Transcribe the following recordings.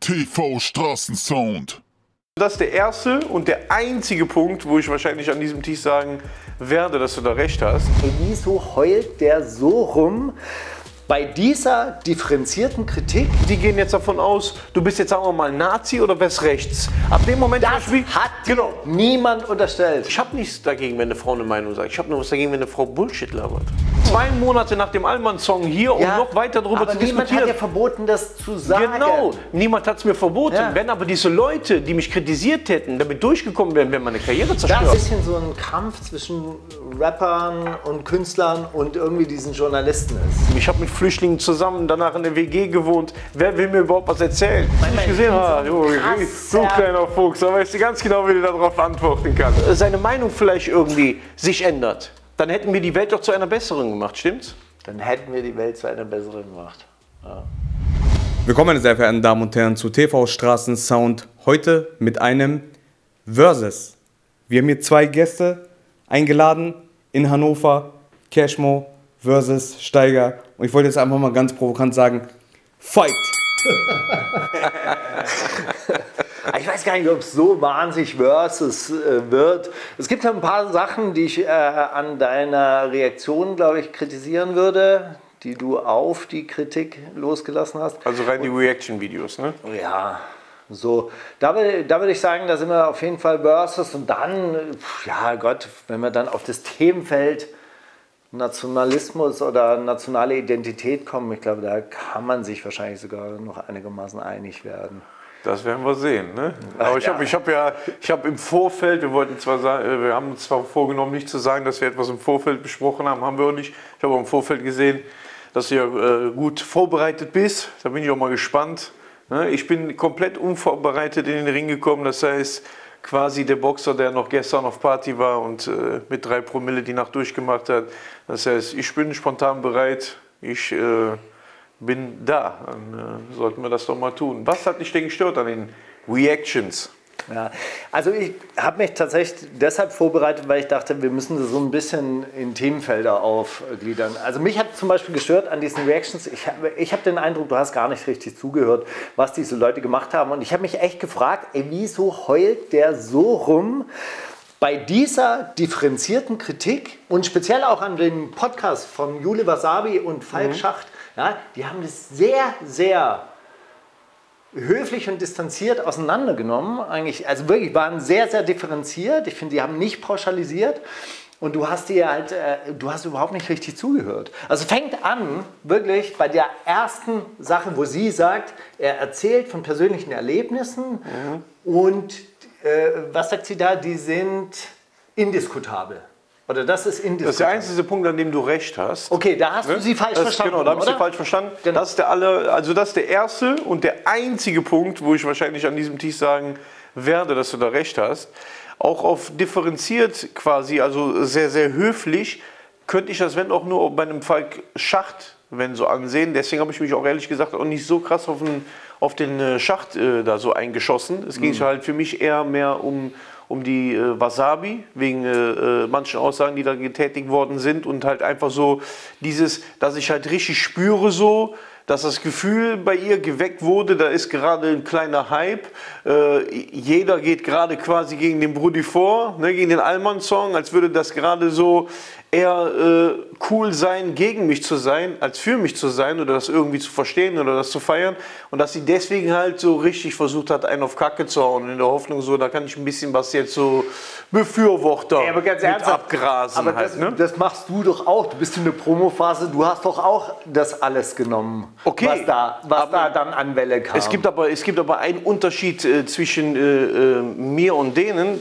TV-Straßen-Sound. Das ist der erste und der einzige Punkt, wo ich wahrscheinlich an diesem Tisch sagen werde, dass du da recht hast. Und wieso heult der so rum bei dieser differenzierten Kritik? Die gehen jetzt davon aus, du bist jetzt, sagen wir mal, Nazi oder wärst rechts. Ab dem Moment, das hat genau niemand unterstellt. Ich habe nichts dagegen, wenn eine Frau eine Meinung sagt. Ich habe nur was dagegen, wenn eine Frau Bullshit labert. 2 Monate nach dem Alman-Song hier, um noch weiter darüber zu diskutieren. Niemand hat ja verboten, das zu sagen. Genau, niemand hat es mir verboten. Ja. Wenn aber diese Leute, die mich kritisiert hätten, damit durchgekommen wären, wäre meine Karriere zerstört. Das ist ein bisschen so ein Kampf zwischen Rappern und Künstlern und irgendwie diesen Journalisten ist. Ich habe mit Flüchtlingen zusammen danach in der WG gewohnt. Wer will mir überhaupt was erzählen? Ich habe gesehen, so kleiner Fuchs, aber weißt du ganz genau, wie du darauf antworten kannst. Seine Meinung vielleicht irgendwie sich ändert. Dann hätten wir die Welt doch zu einer besseren gemacht, stimmt's? Dann hätten wir die Welt zu einer besseren gemacht. Ja. Willkommen, meine sehr verehrten Damen und Herren, zu TV-Straßen-Sound. Heute mit einem Versus. Wir haben hier 2 Gäste eingeladen in Hannover. Cashmo versus Staiger. Und ich wollte jetzt einfach mal ganz provokant sagen, Fight! Ich weiß gar nicht, ob es so wahnsinnig versus wird. Es gibt ja ein paar Sachen, die ich an deiner Reaktion, glaube ich, kritisieren würde, die du auf die Kritik losgelassen hast. Also rein die Reaction-Videos, ne? Ja, so. Da würde ich sagen, da sind wir auf jeden Fall versus. Und dann, ja Gott, wenn wir dann auf das Themenfeld Nationalismus oder nationale Identität kommen, ich glaube, da kann man sich wahrscheinlich sogar noch einigermaßen einig werden. Das werden wir sehen, ne? Aber ich habe im Vorfeld, wir haben uns zwar vorgenommen, nicht zu sagen, dass wir etwas im Vorfeld besprochen haben, haben wir auch nicht. Ich habe auch im Vorfeld gesehen, dass du ja gut vorbereitet bist. Da bin ich auch mal gespannt. Ne? Ich bin komplett unvorbereitet in den Ring gekommen. Das heißt, quasi der Boxer, der noch gestern auf Party war und mit 3 Promille die Nacht durchgemacht hat. Das heißt, ich bin spontan bereit. Ich bin da, dann sollten wir das doch mal tun. Was hat dich denn gestört an den Reactions? Ja, also ich habe mich tatsächlich deshalb vorbereitet, weil ich dachte, wir müssen das so ein bisschen in Themenfelder aufgliedern. Also mich hat zum Beispiel gestört an diesen Reactions, ich habe den Eindruck, du hast gar nicht richtig zugehört, was diese Leute gemacht haben. Und ich habe mich echt gefragt, ey, wieso heult der so rum bei dieser differenzierten Kritik? Und speziell auch an dem Podcast von Jule Wasabi und Falk Schacht. Ja, die haben das sehr, sehr höflich und distanziert auseinandergenommen. Eigentlich, also wirklich, waren sehr, sehr differenziert. Ich finde, die haben nicht pauschalisiert. Und du hast dir halt, du hast überhaupt nicht richtig zugehört. Also fängt an, wirklich bei der ersten Sache, wo sie sagt, er erzählt von persönlichen Erlebnissen. Und was sagt sie da? Die sind indiskutabel. Oder das ist indiskutabel. Das ist der einzige Punkt, an dem du recht hast. Okay, da hast du sie falsch verstanden. Genau, da habe ich sie falsch verstanden. Genau. Das ist der erste und der einzige Punkt, wo ich wahrscheinlich an diesem Tisch sagen werde, dass du da recht hast. Auch auf differenziert quasi, also sehr, sehr höflich, könnte ich das, wenn auch nur bei einem Falk Schacht, wenn so ansehen. Deswegen habe ich mich auch ehrlich gesagt auch nicht so krass auf den Schacht da so eingeschossen. Es ging halt für mich eher mehr um die Wasabi, wegen manchen Aussagen, die da getätigt worden sind, und halt einfach so dieses, dass ich halt richtig spüre so, dass das Gefühl bei ihr geweckt wurde, da ist gerade ein kleiner Hype, jeder geht gerade quasi gegen den Brudi vor, ne, gegen den Alman-Song, als würde das gerade so eher cool sein, gegen mich zu sein, als für mich zu sein oder das irgendwie zu verstehen oder das zu feiern, und dass sie deswegen halt so richtig versucht hat, einen auf Kacke zu hauen, in der Hoffnung so, da kann ich ein bisschen was jetzt so Befürworter aber ganz ernsthaft, abgrasen. Aber halt, das machst du doch auch, du bist in der Promophase, du hast doch auch das alles genommen. Okay, was da dann an Welle kam. Es gibt aber einen Unterschied zwischen mir und denen.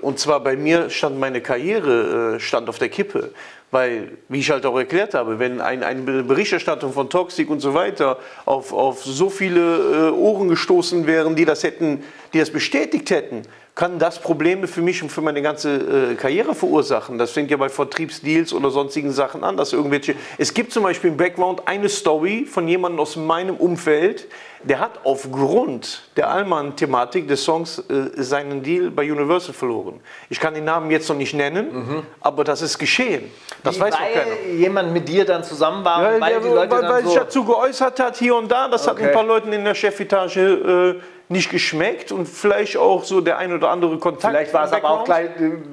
Und zwar bei mir stand meine Karriere stand auf der Kippe. Weil, wie ich halt auch erklärt habe, wenn eine Berichterstattung von Toxik und so weiter auf so viele Ohren gestoßen wären, die das bestätigt hätten, kann das Probleme für mich und für meine ganze Karriere verursachen. Das fängt ja bei Vertriebsdeals oder sonstigen Sachen an, dass irgendwelche... Es gibt zum Beispiel im Background eine Story von jemandem aus meinem Umfeld, der hat aufgrund der Alman-Thematik des Songs seinen Deal bei Universal verloren. Ich kann den Namen jetzt noch nicht nennen, aber das ist geschehen. Das weiß doch keiner. Jemand mit dir dann zusammen war, ja, weil die Leute weil sich dazu geäußert hat, hier und da. Das hat ein paar Leuten in der Chefetage nicht geschmeckt und vielleicht auch so der ein oder andere Kontakt. Vielleicht war es aber auch gleich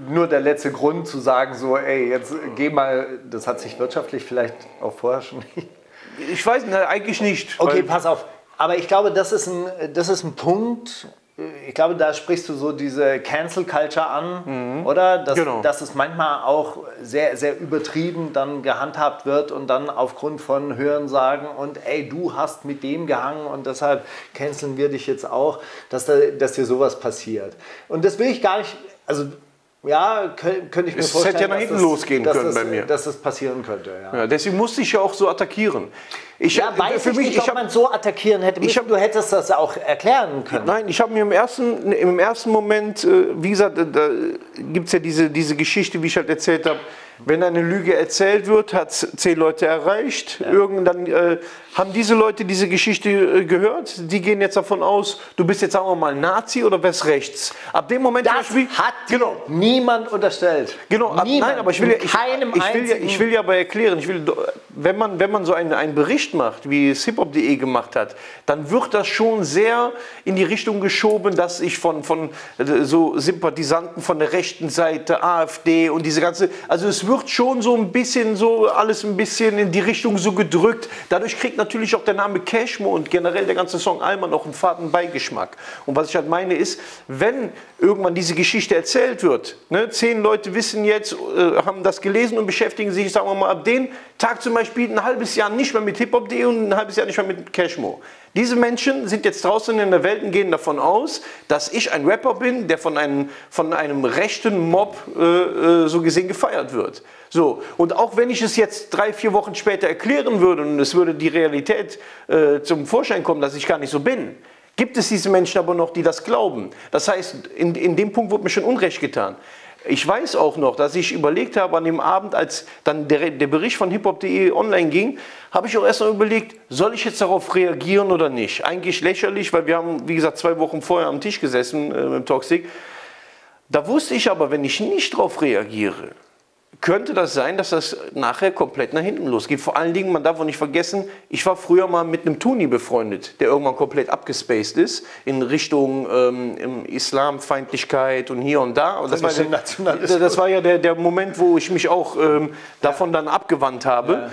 nur der letzte Grund zu sagen, so, ey, jetzt geh mal, das hat sich wirtschaftlich vielleicht auch vorher schon nicht. Ich weiß nicht, eigentlich nicht. Okay, pass auf. Aber ich glaube, das ist ein Punkt, ich glaube, da sprichst du so diese Cancel Culture an, oder? Dass es manchmal auch sehr, sehr übertrieben dann gehandhabt wird und dann aufgrund von Hörensagen und ey, du hast mit dem gehangen und deshalb canceln wir dich jetzt auch, dass dir sowas passiert. Und das will ich gar nicht, also ja, könnte ich mir vorstellen, es hätte ja nach hinten losgehen können bei mir. Dass das passieren könnte, ja. Ja, deswegen musste ich ja auch so attackieren. Ich weiß nicht, ob man so attackieren hätte müssen, du hättest das auch erklären können. Nein, ich habe mir im ersten Moment, wie gesagt, da gibt es ja diese Geschichte, wie ich halt erzählt habe, wenn eine Lüge erzählt wird, hat es 10 Leute erreicht, ja. Irgendwann haben diese Leute diese Geschichte gehört, die gehen jetzt davon aus, du bist jetzt, sagen wir mal, Nazi oder wärst rechts. Ab dem Moment... Das hat niemand unterstellt. Genau, nein, aber ich will ja aber erklären, wenn man so einen Bericht macht, wie es Hip-Hop.de gemacht hat, dann wird das schon sehr in die Richtung geschoben, dass ich von so Sympathisanten von der rechten Seite, AfD und diese ganze... Also es wird schon so ein bisschen so, alles ein bisschen in die Richtung so gedrückt. Dadurch kriegt natürlich auch der Name Cashmo und generell der ganze Song Alman auch einen faden Beigeschmack. Und was ich halt meine ist, wenn irgendwann diese Geschichte erzählt wird, ne, 10 Leute wissen jetzt, haben das gelesen und beschäftigen sich, sagen wir mal, ab dem Tag zum Beispiel ein halbes Jahr nicht mehr mit Hip-Hop.de und ein halbes Jahr nicht mehr mit Cashmo. Diese Menschen sind jetzt draußen in der Welt und gehen davon aus, dass ich ein Rapper bin, der von einem rechten Mob so gesehen gefeiert wird. So, und auch wenn ich es jetzt 3, 4 Wochen später erklären würde und es würde die Realität zum Vorschein kommen, dass ich gar nicht so bin, gibt es diese Menschen aber noch, die das glauben. Das heißt, in dem Punkt wurde mir schon Unrecht getan. Ich weiß auch noch, dass ich überlegt habe, an dem Abend, als dann der Bericht von hiphop.de online ging, habe ich auch erst mal überlegt, soll ich jetzt darauf reagieren oder nicht? Eigentlich lächerlich, weil wir haben, wie gesagt, 2 Wochen vorher am Tisch gesessen mit Toxik. Da wusste ich aber, wenn ich nicht darauf reagiere, könnte das sein, dass das nachher komplett nach hinten losgeht. Vor allen Dingen, man darf auch nicht vergessen, ich war früher mal mit einem Tuni befreundet, der irgendwann komplett abgespaced ist, in Richtung Islamfeindlichkeit und hier und da. Und das war ja der Moment, wo ich mich auch davon dann abgewandt habe. Ja.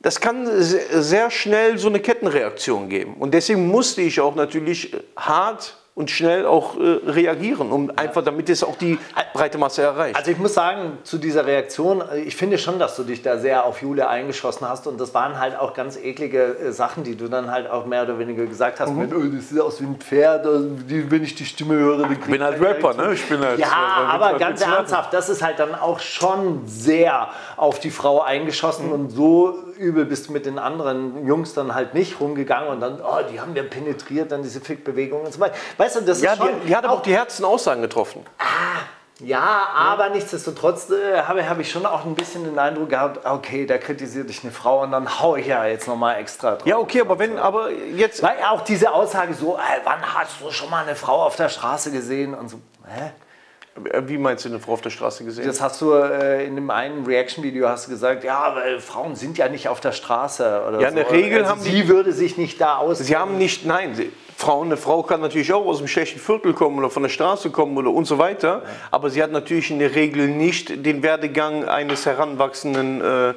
Das kann sehr schnell so eine Kettenreaktion geben. Und deswegen musste ich auch natürlich hart und schnell auch reagieren, einfach damit es auch die breite Masse erreicht. Also ich muss sagen, zu dieser Reaktion, ich finde schon, dass du dich da sehr auf Jule eingeschossen hast und das waren halt auch ganz eklige Sachen, die du dann halt auch mehr oder weniger gesagt hast, mit, oh, das sieht aus wie ein Pferd, wenn ich die Stimme höre. Dann ich bin halt Rapper, ne? Ich bin halt, ja, aber ganz ernsthaft, das ist halt dann auch schon sehr auf die Frau eingeschossen und so übel bist du mit den anderen Jungs dann halt nicht rumgegangen und dann, oh, die haben wir penetriert, dann diese Fickbewegung und so weiter. Weißt du, das ist schon... Die hat auch die härtesten Aussagen getroffen. Ja, aber nichtsdestotrotz habe ich schon auch ein bisschen den Eindruck gehabt, okay, da kritisiert dich eine Frau und dann hau ich ja jetzt nochmal extra drauf. Ja, okay, aber jetzt... Weil auch diese Aussage so, ey, wann hast du schon mal eine Frau auf der Straße gesehen und so, hä? Wie meinst du eine Frau auf der Straße gesehen? Das hast du in dem einen Reaction-Video hast du gesagt, ja, weil Frauen sind ja nicht auf der Straße oder ja, so. Ja, in der Regel also haben sie würde sich nicht da aus. Sie haben nicht, nein, eine Frau kann natürlich auch aus dem schlechten Viertel kommen oder von der Straße kommen oder und so weiter, ja. Aber sie hat natürlich in der Regel nicht den Werdegang eines heranwachsenden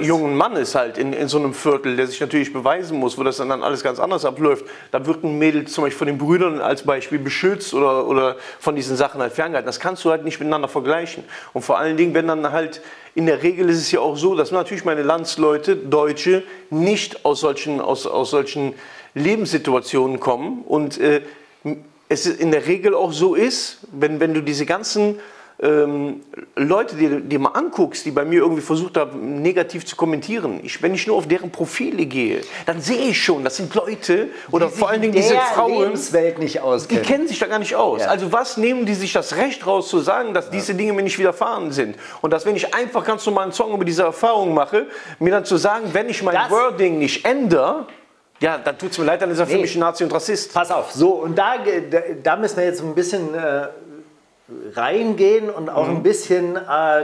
jungen Mannes halt in so einem Viertel, der sich natürlich beweisen muss, wo das dann alles ganz anders abläuft. Da wird ein Mädel zum Beispiel von den Brüdern als Beispiel beschützt oder von diesen Sachen halt ferngehalten. Das kannst du halt nicht miteinander vergleichen. Und vor allen Dingen, wenn dann halt, in der Regel ist es ja auch so, dass natürlich meine Landsleute, Deutsche, nicht aus solchen Lebenssituationen kommen. Und es in der Regel auch so ist, wenn du diese ganzen... Leute, die mal anguckst, die bei mir irgendwie versucht haben, negativ zu kommentieren. Wenn ich nur auf deren Profile gehe, dann sehe ich schon, das sind Leute oder vor allen Dingen diese Frauen, die kennen sich da gar nicht aus. Ja. Also was nehmen die sich das Recht raus zu sagen, dass diese Dinge mir nicht widerfahren sind und dass wenn ich einfach ganz normal einen Song über diese Erfahrung mache, mir dann zu sagen, wenn ich mein Wording nicht ändere, ja, dann tut es mir leid, dann ist er für mich ein Nazi und Rassist. Pass auf, so und da müssen wir jetzt ein bisschen reingehen und auch ein bisschen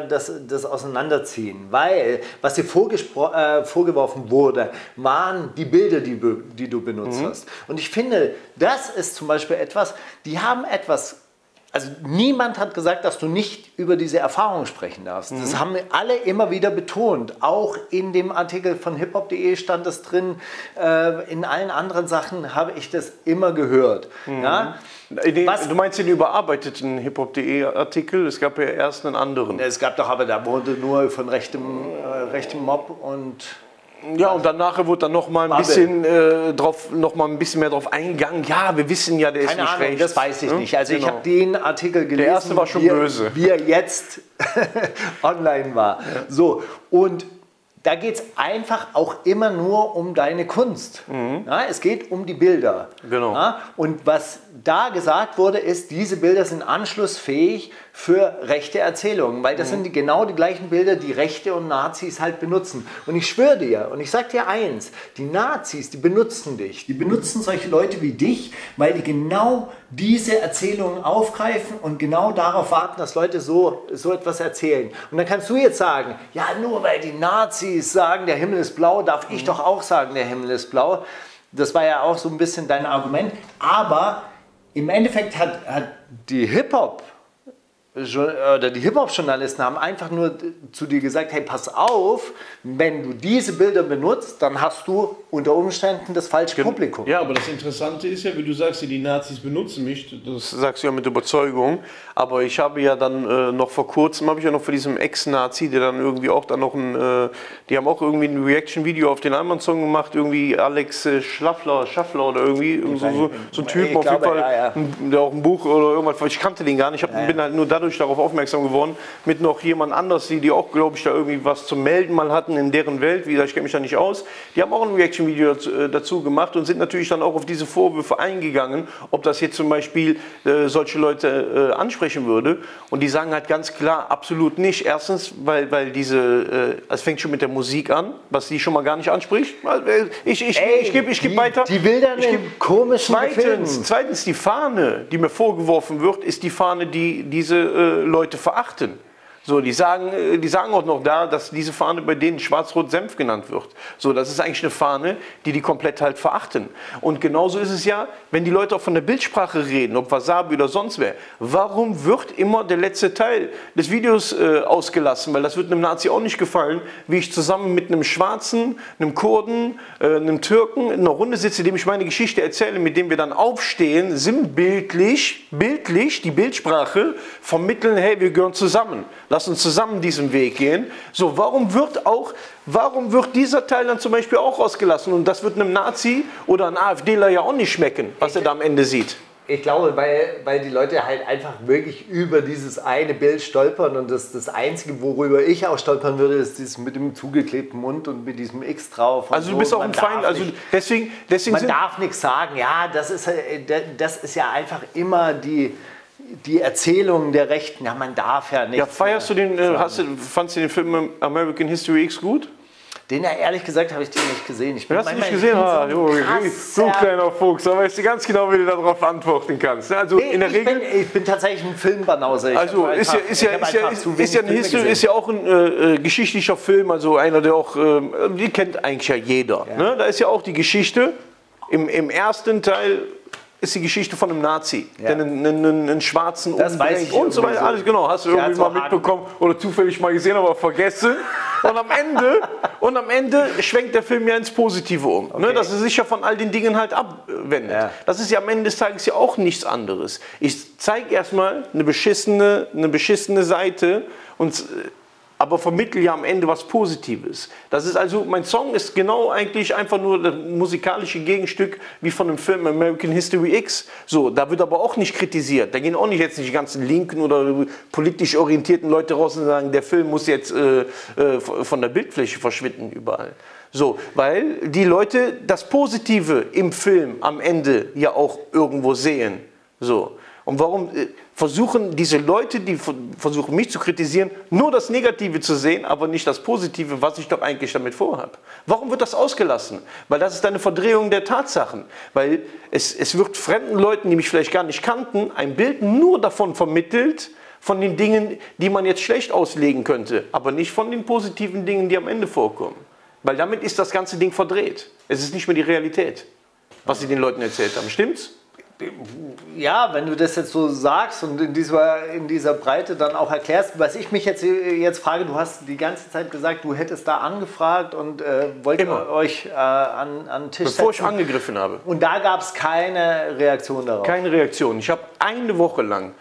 das auseinanderziehen, weil was dir vorgeworfen wurde, waren die Bilder, die du benutzt hast. Und ich finde, das ist zum Beispiel etwas, die haben etwas, also niemand hat gesagt, dass du nicht über diese Erfahrung sprechen darfst. Das haben alle immer wieder betont. Auch in dem Artikel von Hip-Hop.de stand das drin. In allen anderen Sachen habe ich das immer gehört. Ja? Du meinst den überarbeiteten Hip-Hop.de-Artikel? Es gab ja erst einen anderen. Es gab doch, aber da wurde nur von rechtem Mob und... Ja, und danach wurde dann noch mal ein bisschen mehr drauf eingegangen. Ja, wir wissen ja, der ist nicht recht. Das weiß ich nicht. Also ich habe den Artikel gelesen, der erste war schon böse, wie er jetzt online war. So, und da geht es einfach auch immer nur um deine Kunst. Ja, es geht um die Bilder. Genau. Ja, und was da gesagt wurde, ist, diese Bilder sind anschlussfähig für rechte Erzählungen. Weil das sind genau die gleichen Bilder, die Rechte und Nazis halt benutzen. Und ich schwöre dir, und ich sage dir eins, die Nazis, die benutzen dich. Die benutzen solche Leute wie dich, weil die genau diese Erzählungen aufgreifen und genau darauf warten, dass Leute so etwas erzählen. Und dann kannst du jetzt sagen, ja, nur weil die Nazis sagen, der Himmel ist blau, darf ich doch auch sagen, der Himmel ist blau. Das war ja auch so ein bisschen dein Argument. Aber im Endeffekt hat die Hip-Hop oder die Hip-Hop-Journalisten haben einfach nur zu dir gesagt, hey, pass auf, wenn du diese Bilder benutzt, dann hast du unter Umständen das falsche Publikum. Ja, aber das Interessante ist ja, wie du sagst, die Nazis benutzen mich, das sagst du ja mit Überzeugung, aber ich habe ja dann noch vor kurzem, habe ich ja noch von diesem Ex-Nazi, der dann irgendwie auch dann noch die haben auch irgendwie ein Reaction-Video auf den Alman-Song gemacht, irgendwie Alex Schlaffler oder irgendwie, so ein Typ, auf jeden Fall, der auch ein Buch oder irgendwas, ich kannte den gar nicht, bin halt nur dadurch darauf aufmerksam geworden, mit noch jemand anders, die auch, glaube ich, da irgendwie was zu melden mal hatten in deren Welt, wie gesagt, ich kenne mich da nicht aus, die haben auch ein Reaction-Video dazu gemacht und sind natürlich dann auch auf diese Vorwürfe eingegangen, ob das jetzt zum Beispiel solche Leute ansprechen würde, und die sagen halt ganz klar, absolut nicht, erstens, weil diese, es fängt schon mit der Musik an, was die schon mal gar nicht anspricht, ich gebe weiter. Die Bilder in komischen Filmen. Zweitens, die Fahne, die mir vorgeworfen wird, ist die Fahne, die diese Leute verachten. So, die sagen auch noch da, dass diese Fahne bei denen Schwarz-Rot-Senf genannt wird. So, das ist eigentlich eine Fahne, die komplett halt verachten. Und genauso ist es ja, wenn die Leute auch von der Bildsprache reden, ob Wasabi oder sonst wer. Warum wird immer der letzte Teil des Videos ausgelassen? Weil das wird einem Nazi auch nicht gefallen, wie ich zusammen mit einem Schwarzen, einem Kurden, einem Türken in einer Runde sitze, dem ich meine Geschichte erzähle, mit dem wir dann aufstehen, sinnbildlich, bildlich die Bildsprache vermitteln, hey, wir gehören zusammen. Lass uns zusammen diesen Weg gehen. So, warum wird dieser Teil dann zum Beispiel auch ausgelassen? Und das wird einem Nazi oder einem AfDler ja auch nicht schmecken, was er da am Ende sieht. Ich glaube, weil die Leute halt einfach wirklich über dieses eine Bild stolpern, und das Einzige, worüber ich auch stolpern würde, ist dieses mit dem zugeklebten Mund und mit diesem X drauf. Also du bist auch ein Feind, also deswegen man darf nichts sagen. Ja, das ist ja einfach immer die Erzählungen der Rechten, ja, man darf ja nicht. Ja, fandst du den Film American History X gut? Den, ja, ehrlich gesagt, habe ich den nicht gesehen. Ich bin du kleiner Fuchs, da weißt du ganz genau, wie du darauf antworten kannst. Also in der Regel. Ich bin tatsächlich ein Filmbanause. Also ist ja auch ein geschichtlicher Film, also einer, der auch, die kennt eigentlich ja jeder. Ja. Ne? Da ist ja auch die Geschichte im ersten Teil. Ist die Geschichte von einem Nazi, ja, der einen schwarzen umbringt und so weiter. Alles genau, hast du irgendwie mal mitbekommen oder zufällig mal gesehen, aber vergessen. Und am Ende schwenkt der Film ja ins Positive um, okay, ne, dass er sich ja von all den Dingen halt abwendet. Ja. Das ist ja am Ende des Tages ja auch nichts anderes. Ich zeige erstmal eine beschissene Seite und aber vermittle ja am Ende was Positives. Das ist also, mein Song ist genau eigentlich einfach nur das musikalische Gegenstück wie von dem Film American History X. So, da wird aber auch nicht kritisiert. Da gehen auch nicht jetzt die ganzen linken oder politisch orientierten Leute raus und sagen, der Film muss jetzt von der Bildfläche verschwinden überall. So, weil die Leute das Positive im Film am Ende ja auch irgendwo sehen. So. Und warum versuchen diese Leute, die versuchen mich zu kritisieren, nur das Negative zu sehen, aber nicht das Positive, was ich doch eigentlich damit vorhabe? Warum wird das ausgelassen? Weil das ist eine Verdrehung der Tatsachen. Weil es wird fremden Leuten, die mich vielleicht gar nicht kannten, ein Bild nur davon vermittelt, von den Dingen, die man jetzt schlecht auslegen könnte, aber nicht von den positiven Dingen, die am Ende vorkommen. Weil damit ist das ganze Ding verdreht. Es ist nicht mehr die Realität, was sie den Leuten erzählt haben. Stimmt's? Ja, wenn du das jetzt so sagst und in dieser Breite dann auch erklärst, was ich mich jetzt frage, du hast die ganze Zeit gesagt, du hättest da angefragt und wollt euch an den Tisch setzen. Bevor ich angegriffen habe. Und da gab es keine Reaktion darauf? Keine Reaktion. Ich habe eine Woche lang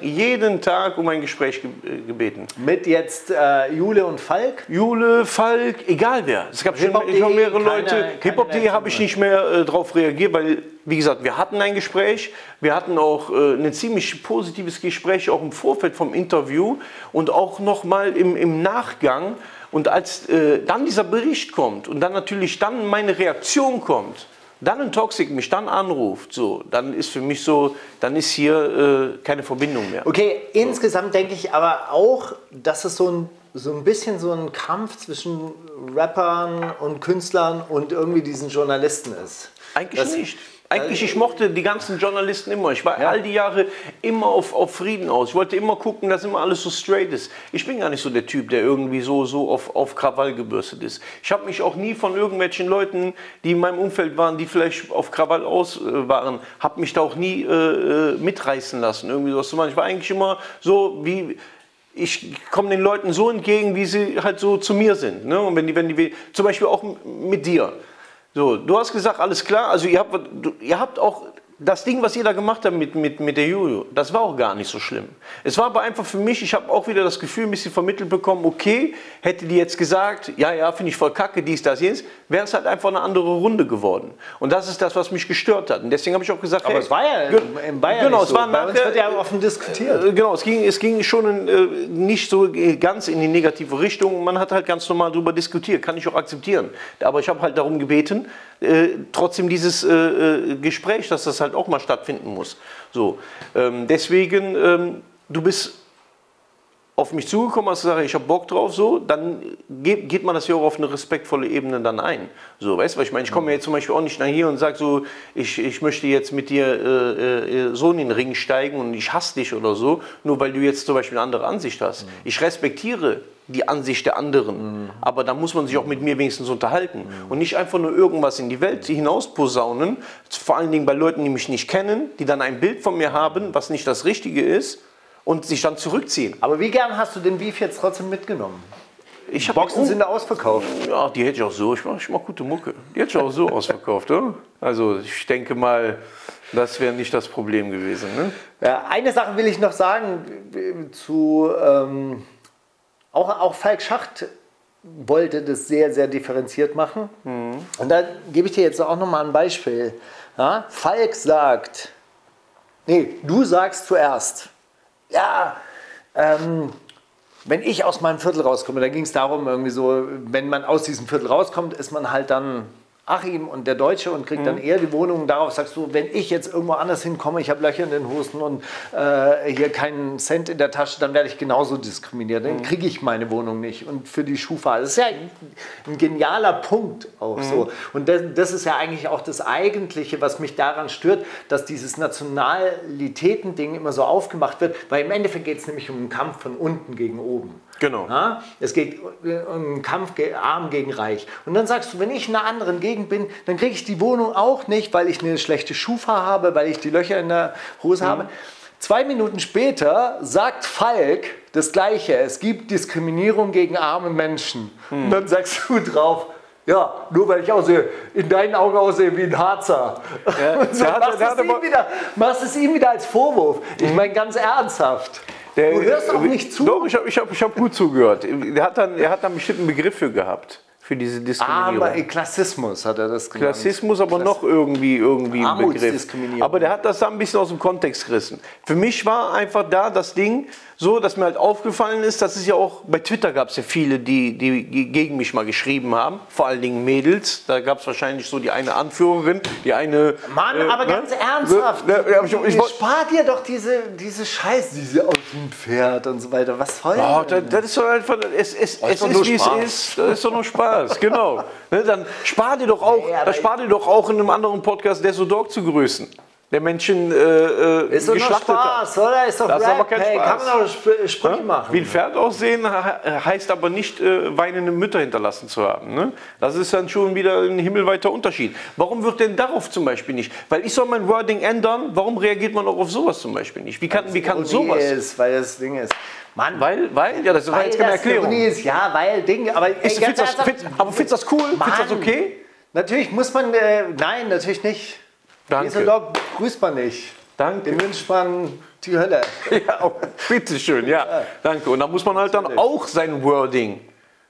jeden Tag um ein Gespräch gebeten. Mit jetzt Jule und Falk? Jule, Falk, egal wer. Es gab schon mehrere Leute. Hip-Hop.de habe ich nicht mehr drauf reagiert, weil, wie gesagt, wir hatten ein Gespräch. Wir hatten auch ein ziemlich positives Gespräch, auch im Vorfeld vom Interview und auch nochmal im Nachgang. Und als dann dieser Bericht kommt und dann natürlich dann meine Reaktion kommt, dann ein Toxik mich dann anruft, so, dann ist für mich so, dann ist hier keine Verbindung mehr. Okay, so. Insgesamt denke ich aber auch, dass es so ein bisschen so ein Kampf zwischen Rappern und Künstlern und irgendwie diesen Journalisten ist. Eigentlich das nicht. Eigentlich, ich mochte die ganzen Journalisten immer. Ich war all die Jahre immer auf Frieden aus. Ich wollte immer gucken, dass immer alles so straight ist. Ich bin gar nicht so der Typ, der irgendwie so auf Krawall gebürstet ist. Ich habe mich auch nie von irgendwelchen Leuten, die in meinem Umfeld waren, die vielleicht auf Krawall aus waren, habe mich da auch nie mitreißen lassen. Irgendwie sowas zu machen. Ich war eigentlich immer so wie... Ich komme den Leuten so entgegen, wie sie halt so zu mir sind. Ne? Und wenn die, zum Beispiel auch mit dir. So, du hast gesagt, alles klar, also ihr habt auch das Ding, was ihr da gemacht habt mit der Juju, das war auch gar nicht so schlimm. Es war aber einfach für mich, ich habe auch wieder das Gefühl, ein bisschen vermittelt bekommen, okay, hätte die jetzt gesagt, ja, finde ich voll kacke, dies, das, jenes, wäre es halt einfach eine andere Runde geworden. Und das ist das, was mich gestört hat. Und deswegen habe ich auch gesagt, aber hey, es war ja in Bayern nicht so. Bei uns wird ja offen diskutiert. Genau, es ging schon nicht so ganz in die negative Richtung. Man hat halt ganz normal darüber diskutiert, kann ich auch akzeptieren. Aber ich habe halt darum gebeten, trotzdem dieses Gespräch, dass das halt auch mal stattfinden muss. So, deswegen, du bist auf mich zugekommen, hast gesagt, ich habe Bock drauf, so, dann geht man das ja auch auf eine respektvolle Ebene dann ein. So, weißt du, was ich meine? Ich komme ja jetzt zum Beispiel auch nicht nach hier und sage so, ich möchte jetzt mit dir so in den Ring steigen und ich hasse dich oder so, nur weil du jetzt zum Beispiel eine andere Ansicht hast. Mhm. Ich respektiere die Ansicht der anderen, aber da muss man sich auch mit mir wenigstens unterhalten und nicht einfach nur irgendwas in die Welt hinaus posaunen, vor allen Dingen bei Leuten, die mich nicht kennen, die dann ein Bild von mir haben, was nicht das Richtige ist, und sich dann zurückziehen. Aber wie gern hast du den Beef jetzt trotzdem mitgenommen? Die Boxen sind da ausverkauft. Ja, die hätte ich auch so. Ich mach gute Mucke. Die hätte ich auch so ausverkauft, oder? Also ich denke mal, das wäre nicht das Problem gewesen. Ne? Ja, eine Sache will ich noch sagen zu... Auch Falk Schacht wollte das sehr, sehr differenziert machen. Mhm. Und da gebe ich dir jetzt auch nochmal ein Beispiel. Ja? Falk sagt... Nee, du sagst zuerst... Ja, wenn ich aus meinem Viertel rauskomme, da ging es darum, irgendwie so, wenn man aus diesem Viertel rauskommt, ist man halt dann Achim und der Deutsche und kriegt dann eher die Wohnung. Darauf sagst du, wenn ich jetzt irgendwo anders hinkomme, ich habe Löcher in den Hosen und hier keinen Cent in der Tasche, dann werde ich genauso diskriminiert. Dann kriege ich meine Wohnung nicht und für die Schufa. Das ist ja ein genialer Punkt auch so. Und das ist ja eigentlich auch das Eigentliche, was mich daran stört, dass dieses Nationalitäten-Ding immer so aufgemacht wird, weil im Endeffekt geht es nämlich um einen Kampf von unten gegen oben. Genau. Ja? Es geht um einen Kampf arm gegen reich. Und dann sagst du, wenn ich in einer anderen Gegend bin, dann kriege ich die Wohnung auch nicht, weil ich eine schlechte Schufa habe, weil ich die Löcher in der Hose habe. 2 Minuten später sagt Falk das Gleiche. Es gibt Diskriminierung gegen arme Menschen. Und dann sagst du drauf, ja, nur weil ich aussehe, in deinen Augen aussehe wie ein Harzer. Ja, so, machst es ihm wieder als Vorwurf. Ich meine ganz ernsthaft. Du hörst auch nicht zu. Doch, ich hab gut zugehört. Er hat dann einen bestimmten Begriff für gehabt. Für diese Diskriminierung. Aber Klassismus hat er das genannt. Klassismus, aber noch irgendwie ein Begriff. Aber der hat das dann ein bisschen aus dem Kontext gerissen. Für mich war einfach da das Ding so, dass mir halt aufgefallen ist, dass es ja auch, bei Twitter gab es ja viele, die gegen mich mal geschrieben haben, vor allen Dingen Mädels, da gab es wahrscheinlich so die eine Anführerin, die eine... Mann, aber ganz ernsthaft, spart ihr doch diese Scheiße, diese auf dem Pferd und so weiter, was soll denn? Das ist doch einfach, es ist wie es ist, das ist doch nur Spaß. Genau. Dann spar dir doch auch in einem anderen Podcast Desto Dog zu grüßen. der Menschen ist doch geschlachtet doch Spaß, hat. Oder? Ist doch das Rap, ist aber kein Spaß. Kann man auch Sprüche machen. Wie ein Pferd aussehen heißt aber nicht, weinende Mütter hinterlassen zu haben. Ne? Das ist dann schon wieder ein himmelweiter Unterschied. Warum wird denn darauf zum Beispiel nicht? Weil ich soll mein Wording ändern, warum reagiert man auch auf sowas zum Beispiel nicht? Wie kann sowas? Ist, weil das Ding ist. Mann, weil, ja, das war jetzt keine Erklärung. Ist, ja, weil Ding, aber findest du das cool? Mann. Findest du das okay? Natürlich muss man, nein, natürlich nicht. Danke. Diesen Log grüßt man nicht. Danke. Den wünscht man die Hölle. Ja, bitteschön, ja. Danke. Und da muss man halt dann auch sein Wording,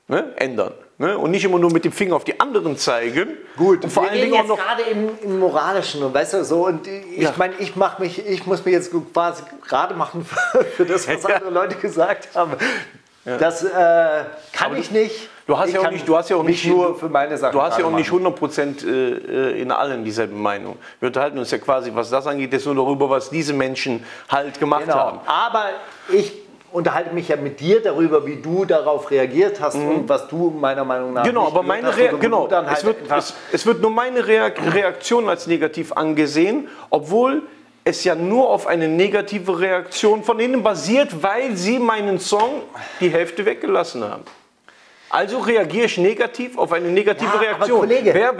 ne, ändern. Ne? Und nicht immer nur mit dem Finger auf die anderen zeigen. Gut, und vor allen Dingen auch noch gerade im Moralischen, und weißt du, so, und ich meine, ich muss mich jetzt quasi gerade machen für das, was andere Leute gesagt haben. Ja. Das kann aber ich nicht. Du hast ja auch nicht nur für meine Sachen. Du hast ja auch nicht 100% in allen dieselbe Meinung. Wir unterhalten uns ja quasi, was das angeht, jetzt nur darüber, was diese Menschen halt gemacht haben. Aber ich unterhalte mich ja mit dir darüber, wie du darauf reagiert hast und was du meiner Meinung nach es wird nur meine Reaktion als negativ angesehen, obwohl es ja nur auf eine negative Reaktion von ihnen basiert, weil sie meinen Song die Hälfte weggelassen haben. Also reagiere ich negativ auf eine negative Reaktion. Aber Kollege,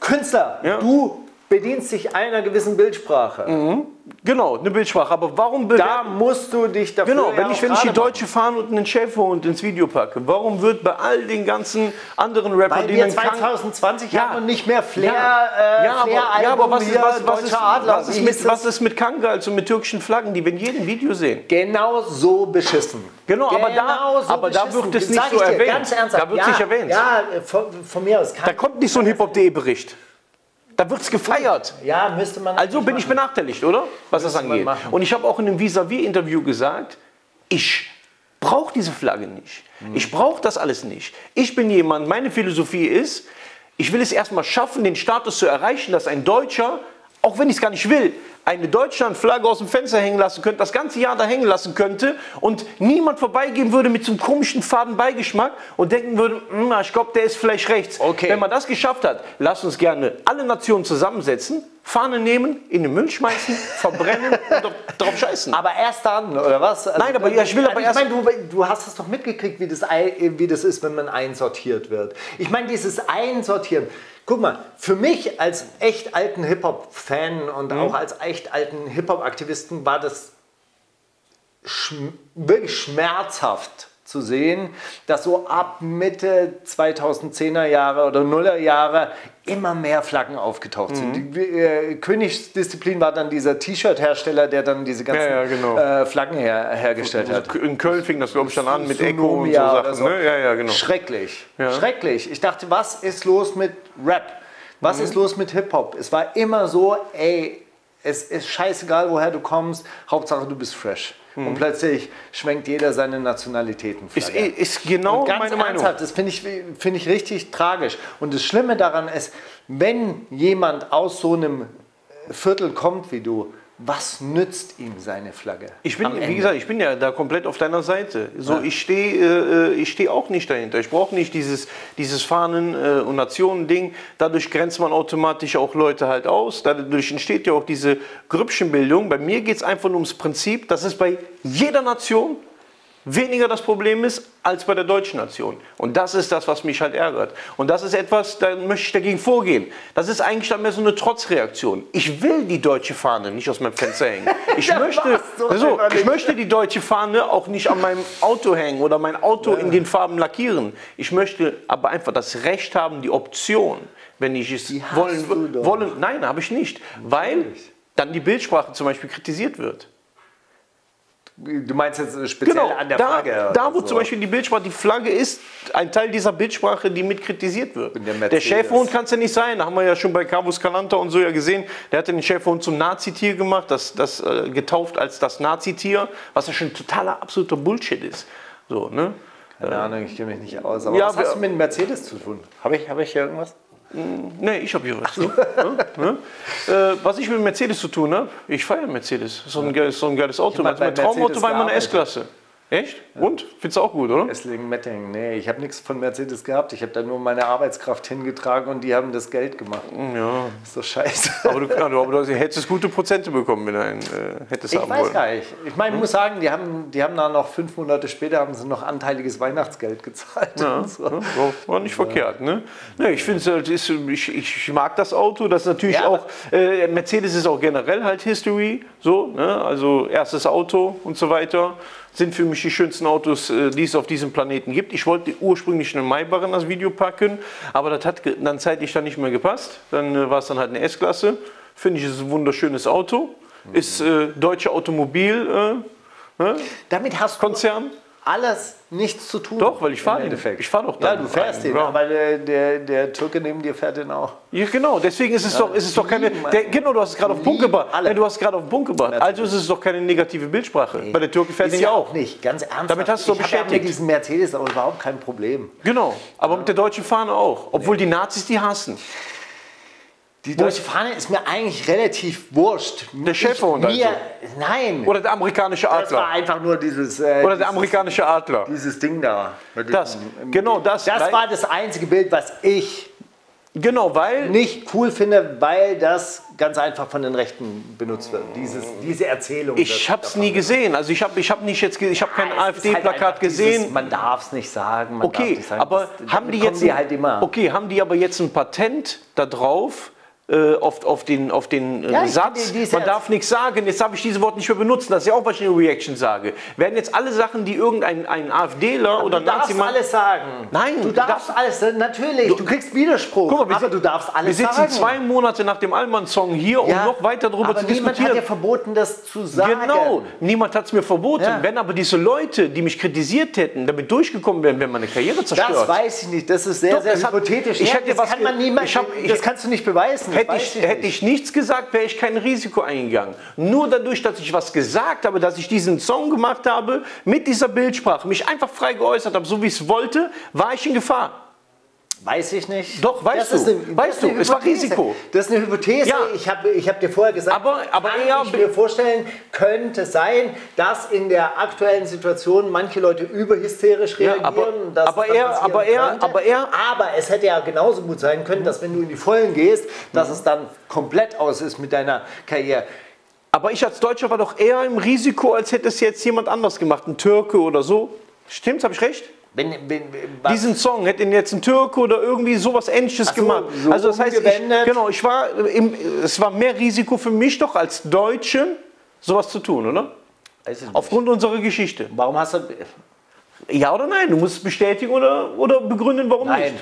Künstler, ja. Du bedienst dich einer gewissen Bildsprache. Mhm. Genau, eine Bildsprache. Aber warum... Da musst du dich dafür... Genau, wenn ich die deutsche Fahne und einen Schäferhund ins Video packe, warum wird bei all den ganzen anderen Rappern... Weil wir 2020 haben und nicht mehr Flair... was ist mit Kangal und mit türkischen Flaggen, die wir in jedem Video sehen? Genau so beschissen. Genau, aber da wird es nicht so erwähnt. Ganz ernsthaft. Da wird es nicht erwähnt. Ja, von mir aus. Da kommt nicht so ein Hip-Hop.de-Bericht. Da wird es gefeiert. Ja, müsste man. Also bin ich benachteiligt, oder? Was das angeht. Und ich habe auch in einem Vis-a-vis-Interview gesagt, ich brauche diese Flagge nicht. Ich brauche das alles nicht. Ich bin jemand, meine Philosophie ist, ich will es erstmal schaffen, den Status zu erreichen, dass ein Deutscher, auch wenn ich es gar nicht will, eine Deutschlandflagge aus dem Fenster hängen lassen könnte, das ganze Jahr da hängen lassen könnte und niemand vorbeigehen würde mit so einem komischen Fadenbeigeschmack und denken würde, ich glaube, der ist vielleicht rechts. Okay. Wenn man das geschafft hat, lasst uns gerne alle Nationen zusammensetzen, Fahne nehmen, in den Müll schmeißen, verbrennen und drauf scheißen. Aber erst dann, oder was? Also nein, aber ich will aber erst... Ich meine, du hast das doch mitgekriegt, wie das ist, wenn man einsortiert wird. Ich meine, dieses Einsortieren... Guck mal, für mich als echt alten Hip-Hop-Fan und auch als echt alten Hip-Hop-Aktivisten war das wirklich schmerzhaft zu sehen, dass so ab Mitte 2010er Jahre oder 0er Jahre immer mehr Flaggen aufgetaucht sind. Die Königsdisziplin war dann dieser T-Shirt-Hersteller, der dann diese ganzen Flaggen hergestellt hat. In Köln fing das, glaube ich, dann an mit Echo und so Sachen. So. Ne? Ja, genau. Schrecklich, schrecklich. Ich dachte, was ist los mit Rap? Was ist los mit Hip-Hop? Es war immer so, ey, es ist scheißegal, woher du kommst, Hauptsache du bist fresh. Und plötzlich schwenkt jeder seine Nationalitäten. Ist genau meine Meinung. Das finde ich richtig tragisch. Und das Schlimme daran ist, wenn jemand aus so einem Viertel kommt wie du, was nützt ihm seine Flagge? Wie gesagt, ich bin ja da komplett auf deiner Seite. So, ich stehe auch nicht dahinter. Ich brauche nicht dieses Fahnen- und Nationen-Ding. Dadurch grenzt man automatisch auch Leute halt aus. Dadurch entsteht ja auch diese Grüppchenbildung. Bei mir geht es einfach nur ums Prinzip, dass es bei jeder Nation weniger das Problem ist als bei der deutschen Nation. Und das ist das, was mich halt ärgert. Und das ist etwas, da möchte ich dagegen vorgehen. Das ist eigentlich dann mehr so eine Trotzreaktion. Ich will die deutsche Fahne nicht aus meinem Fenster hängen. Ich möchte die deutsche Fahne auch nicht an meinem Auto hängen oder mein Auto in den Farben lackieren. Ich möchte aber einfach das Recht haben, die Option, wenn ich es wollen. Nein, habe ich nicht. Weil dann die Bildsprache zum Beispiel kritisiert wird. Du meinst jetzt speziell an der Flagge? Da, wo zum Beispiel die Flagge ist ein Teil dieser Bildsprache, die mit kritisiert wird. Der Schäferhund kann es ja nicht sein, da haben wir ja schon bei Cavus Kalanta und so ja gesehen, der hat den Schäferhund zum Nazitier gemacht, das getauft als das Nazitier, was ja schon totaler, absoluter Bullshit ist. So, ne? Keine Ahnung, ich kenne mich nicht aus, aber was hast du mit dem Mercedes zu tun? Hab ich hier irgendwas? Nee, ich habe hier was. Was ich mit Mercedes zu tun habe, ich feiere Mercedes. So ein geiles Auto. Mein Traumauto war immer eine S-Klasse. Echt? Ja. Und? Findest du auch gut, oder? Esslingen-Mettingen. Nee, ich habe nichts von Mercedes gehabt. Ich habe da nur meine Arbeitskraft hingetragen und die haben das Geld gemacht. Ja. Ist doch scheiße. Aber du hättest gute Prozente bekommen, wenn du einen hättest haben wollen. Ich weiß gar nicht. Ich meine, ich muss sagen, die haben da noch 5 Monate später haben sie noch anteiliges Weihnachtsgeld gezahlt. Ja. Und so. Ja, war nicht verkehrt, ne? Nee, ich finde, ich mag das Auto. Das ist natürlich auch, Mercedes ist auch generell halt History, so, ne? Also erstes Auto und so weiter. Sind für mich die schönsten Autos, die es auf diesem Planeten gibt. Ich wollte ursprünglich einen Maybach in das Video packen, aber das hat dann zeitlich dann nicht mehr gepasst. Dann war es dann halt eine S-Klasse. Finde ich, ist ein wunderschönes Auto. Ist deutsche Automobil, damit hast Konzern. Alles nichts zu tun. Doch, weil ich fahre den. Ich fahre doch da. Ja, du fährst den, aber der Türke neben dir fährt den auch. Ja, genau, deswegen ist es doch, keine. Genau, du hast es gerade auf den Punkt gebracht. Ja, du hast es gerade auf den Punkt gebracht. Also ist es doch keine negative Bildsprache. Nee. Weil der Türke fährt den ja auch nicht. Ganz ernsthaft. Damit hast du doch bestätigt. Ich habe mit diesem Mercedes aber überhaupt kein Problem. Genau, aber mit der deutschen Fahne auch. Obwohl die Nazis die hassen. Die deutsche Fahne ist mir eigentlich relativ wurscht. Der Schäferhund also? Nein. Oder der amerikanische Adler. Das war einfach nur dieses... oder der amerikanische Adler. Dieses Ding da. Das, genau das. Das war das einzige Bild, was ich nicht cool finde, weil das ganz einfach von den Rechten benutzt wird. Diese Erzählung. Ich habe es nie gesehen. Also ich habe kein AfD-Plakat halt gesehen. Man darf es nicht sagen. Aber haben die jetzt haben die aber jetzt ein Patent da drauf? Auf den Satz, man darf nichts sagen, jetzt darf ich dieses Wort nicht mehr benutzen, das ist ja auch, was ich in der Reaction sage. Werden jetzt alle Sachen, die irgendein AfDler aber oder Nazi... Du darfst alles sagen. Nein. Du darfst alles, natürlich, du kriegst Widerspruch, guck mal, aber du darfst alles sagen. Wir sitzen 2 Monate nach dem Alman-Song hier, um noch weiter darüber zu diskutieren. Aber niemand hat ja verboten, das zu sagen. Genau, niemand hat es mir verboten. Ja. Wenn aber diese Leute, die mich kritisiert hätten, damit durchgekommen wären, wenn meine Karriere zerstört. Das weiß ich nicht, das ist sehr, sehr hypothetisch. Das kannst du nicht beweisen. Hätte ich nichts gesagt, wäre ich kein Risiko eingegangen. Nur dadurch, dass ich was gesagt habe, dass ich diesen Song gemacht habe, mit dieser Bildsprache, mich einfach frei geäußert habe, so wie ich es wollte, war ich in Gefahr. Weiß ich nicht. Doch, weißt du, es war Risiko. Das ist eine Hypothese. Ja. Ich hab dir vorher gesagt, kann ich mir vorstellen, könnte sein, dass in der aktuellen Situation manche Leute überhysterisch reagieren. Aber es hätte ja genauso gut sein können, dass wenn du in die Vollen gehst, dass es dann komplett aus ist mit deiner Karriere. Aber ich als Deutscher war doch eher im Risiko, als hätte es jetzt jemand anders gemacht, ein Türke oder so. Stimmt's, habe ich recht? Diesen Song hätte jetzt ein Türke oder irgendwie sowas Ähnliches gemacht. So also das heißt, es war mehr Risiko für mich doch als Deutschen, sowas zu tun, oder? Aufgrund unserer Geschichte. Warum hast du... Ja oder nein? Du musst es bestätigen oder begründen, warum nicht.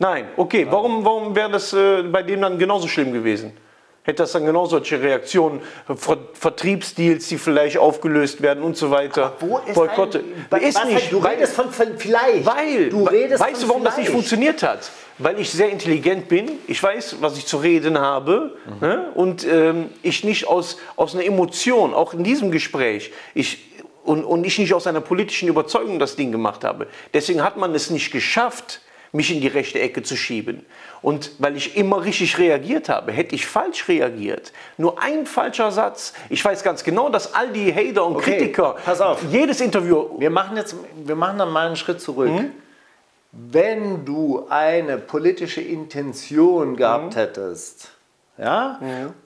Nein. Okay, warum wäre das bei dem dann genauso schlimm gewesen? Hätte das dann genau solche Reaktionen, Vertriebsdeals, die vielleicht aufgelöst werden und so weiter. Aber wo ist Boykotte? Du redest von vielleicht. Weißt du, warum das nicht funktioniert hat? Weil ich sehr intelligent bin, ich weiß, was ich zu reden habe, ne? Und ich nicht aus einer Emotion, auch in diesem Gespräch, ich nicht aus einer politischen Überzeugung das Ding gemacht habe. Deswegen hat man es nicht geschafft, mich in die rechte Ecke zu schieben. Und weil ich immer richtig reagiert habe, hätte ich falsch reagiert. Nur ein falscher Satz. Ich weiß ganz genau, dass all die Hater und Kritiker, pass auf, jedes Interview... Wir machen dann mal einen Schritt zurück. Wenn du eine politische Intention gehabt hättest,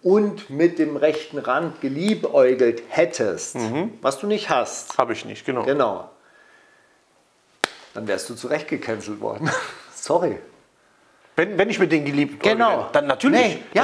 und mit dem rechten Rand geliebäugelt hättest, was du nicht hast... Habe ich nicht, genau. Dann wärst du zu Recht gecancelt worden. Sorry. Wenn ich mit denen geliebt bin, dann natürlich. Nee,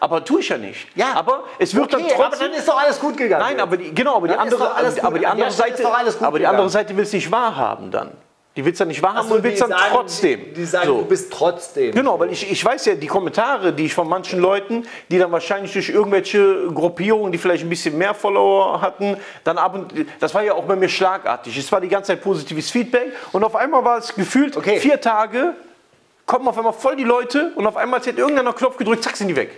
aber tue ich ja nicht. Ja. Aber es wird dann trotzdem... Aber dann ist doch alles gut gegangen. Nein, aber die andere Seite will es nicht wahrhaben dann. Die will es dann nicht wahrhaben und will es dann trotzdem. Die sagen, du bist trotzdem. Genau, weil ich weiß ja, die Kommentare, die ich von manchen Leuten, die dann wahrscheinlich durch irgendwelche Gruppierungen, die vielleicht ein bisschen mehr Follower hatten, dann ab und... Das war ja auch bei mir schlagartig. Es war die ganze Zeit positives Feedback und auf einmal war es gefühlt 4 Tage, kommen auf einmal voll die Leute und auf einmal hat irgendeiner Knopf gedrückt, zack, sind die weg.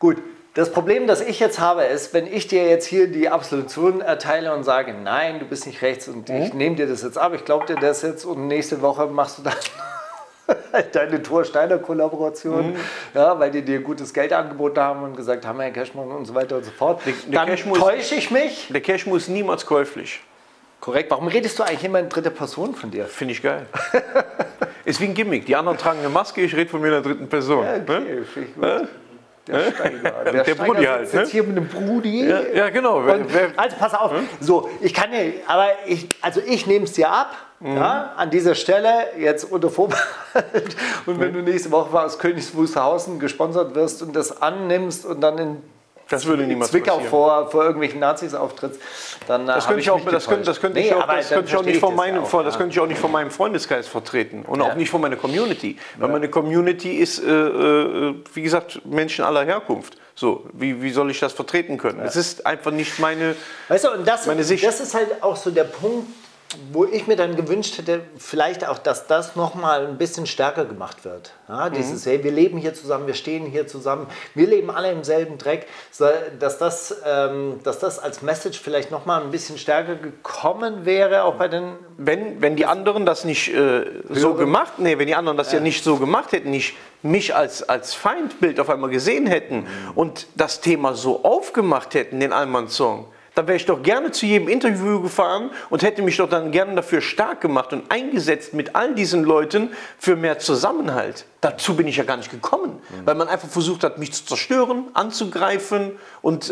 Gut. Das Problem, das ich jetzt habe, ist, wenn ich dir jetzt hier die Absolution erteile und sage, nein, du bist nicht rechts und ich nehme dir das jetzt ab, ich glaube dir das jetzt und nächste Woche machst du das. deine Thor-Steiner-Kollaboration, ja, weil die dir gutes Geld angeboten haben und gesagt haben, Herr Cashmo und so weiter und so fort. Dann täusche ich mich. Der Cashmo ist niemals käuflich. Korrekt. Warum redest du eigentlich immer in dritter Person von dir? Finde ich geil. Ist wie ein Gimmick. Die anderen tragen eine Maske, ich rede von mir in der dritten Person. Ja, okay, finde ich gut. Der Steiger. Der Brudi halt. Ne? Jetzt hier mit dem Brudi. Ja, ja genau. Also pass auf. Hm? So, ich kann ja, aber ich nehme es dir ab. Mhm. Ja, an dieser Stelle jetzt unter Vorbehalt. Und wenn du nächste Woche mal aus Königs Wusterhausen gesponsert wirst und das annimmst und dann in das würde niemals Zwickau vor irgendwelchen Nazis auftritt, dann das könnte ich auch nicht von meinem Freundeskreis vertreten und auch nicht von meiner Community, weil meine Community ist wie gesagt Menschen aller Herkunft. So, wie soll ich das vertreten können? Es ist einfach nicht meine, weißt du, und meine Sicht. Das ist halt auch so der Punkt, wo ich mir dann gewünscht hätte, vielleicht auch, dass das nochmal ein bisschen stärker gemacht wird. Ja, dieses, hey, wir leben hier zusammen, wir stehen hier zusammen, wir leben alle im selben Dreck, dass das als Message vielleicht nochmal ein bisschen stärker gekommen wäre, auch bei den... Wenn die anderen das nicht so gemacht, nee, wenn die anderen das ja nicht so gemacht hätten, nicht mich als Feindbild auf einmal gesehen hätten und das Thema so aufgemacht hätten, den Alman-Song, dann wäre ich doch gerne zu jedem Interview gefahren und hätte mich doch dann gerne dafür stark gemacht und eingesetzt mit all diesen Leuten für mehr Zusammenhalt. Dazu bin ich ja gar nicht gekommen, weil man einfach versucht hat, mich zu zerstören, anzugreifen und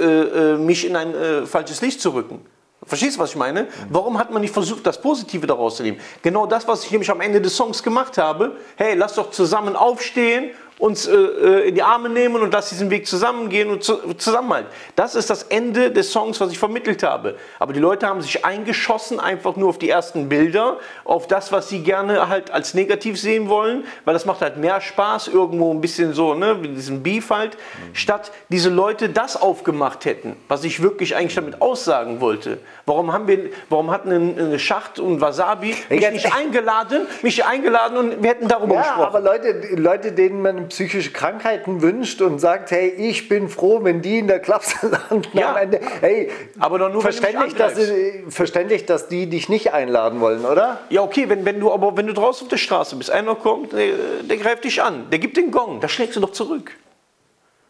mich in ein falsches Licht zu rücken. Verstehst du, was ich meine? Warum hat man nicht versucht, das Positive daraus zu nehmen? Genau das, was ich nämlich am Ende des Songs gemacht habe. Hey, lass doch zusammen aufstehen, uns in die Arme nehmen und lass diesen Weg zusammengehen und zusammenhalten. Das ist das Ende des Songs, was ich vermittelt habe. Aber die Leute haben sich eingeschossen, einfach nur auf die ersten Bilder, auf das, was sie gerne halt als negativ sehen wollen, weil das macht halt mehr Spaß, irgendwo ein bisschen so, ne, mit diesem Beef halt, statt diese Leute das aufgemacht hätten, was ich wirklich eigentlich damit aussagen wollte. Warum hatten eine Schacht und Wasabi mich nicht eingeladen und wir hätten darüber gesprochen. Ja, aber Leute, denen man psychische Krankheiten wünscht und sagt, hey, ich bin froh, wenn die in der Klapse landen. Ja, am Ende, hey, aber doch nur verständlich, dass die dich nicht einladen wollen, oder? Ja, okay, wenn du draußen auf der Straße bist, einer kommt, der greift dich an, der gibt den Gong, da schlägst du doch zurück.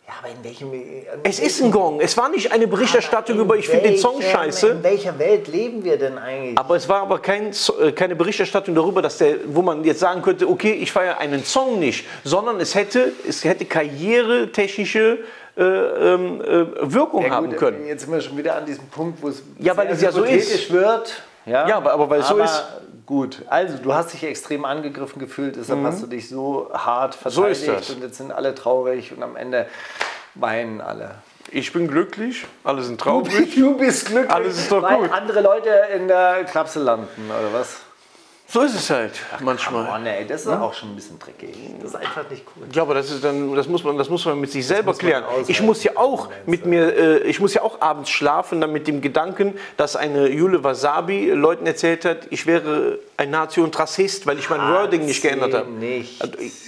Ja, aber in welchem... Es ist ein Gong, es war nicht eine Berichterstattung über, ich finde den Song scheiße. In welcher Welt leben wir denn eigentlich? Aber es war aber keine Berichterstattung darüber, dass wo man jetzt sagen könnte, okay, ich feiere einen Song nicht, sondern es hätte karrieretechnische Wirkung haben können. Jetzt sind wir schon wieder an diesem Punkt, wo es hypothetisch wird. Ja, aber weil es so ist... Gut, also du hast dich extrem angegriffen gefühlt, deshalb hast du dich so hart verteidigt, so ist das. Und jetzt sind alle traurig und am Ende weinen alle. Ich bin glücklich, alle sind traurig. Du bist glücklich, alles ist doch weil gut. Andere Leute in der Klapse landen, oder was? So ist es halt manchmal. Mann, ey, das ist auch schon ein bisschen dreckig. Das ist einfach nicht cool. Ja, aber das muss man mit sich selber klären. Ich muss ja auch abends schlafen, dann mit dem Gedanken, dass eine Jule Wasabi Leuten erzählt hat, ich wäre ein Nazi und Rassist, weil ich mein Wording nicht geändert habe.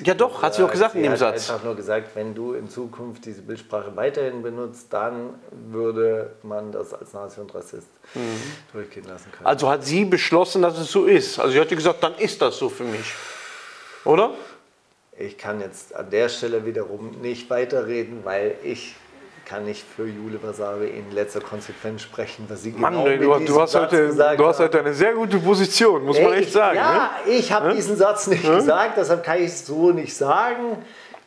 Ja doch, hat sie doch gesagt in dem Satz. Sie hat einfach nur gesagt, wenn du in Zukunft diese Bildsprache weiterhin benutzt, dann würde man das als Nazi und Rassist durchgehen lassen können. Also hat sie beschlossen, dass es so ist. Also sie hat gesagt, dann ist das so für mich. Oder? Ich kann jetzt an der Stelle wiederum nicht weiterreden, weil ich... kann ich für Jule Wasabi in letzter Konsequenz sprechen, was sie Mann, genau mit du hast heute eine sehr gute Position, muss man echt sagen. Ja, ne? Ich habe diesen Satz nicht gesagt, deshalb kann ich es so nicht sagen.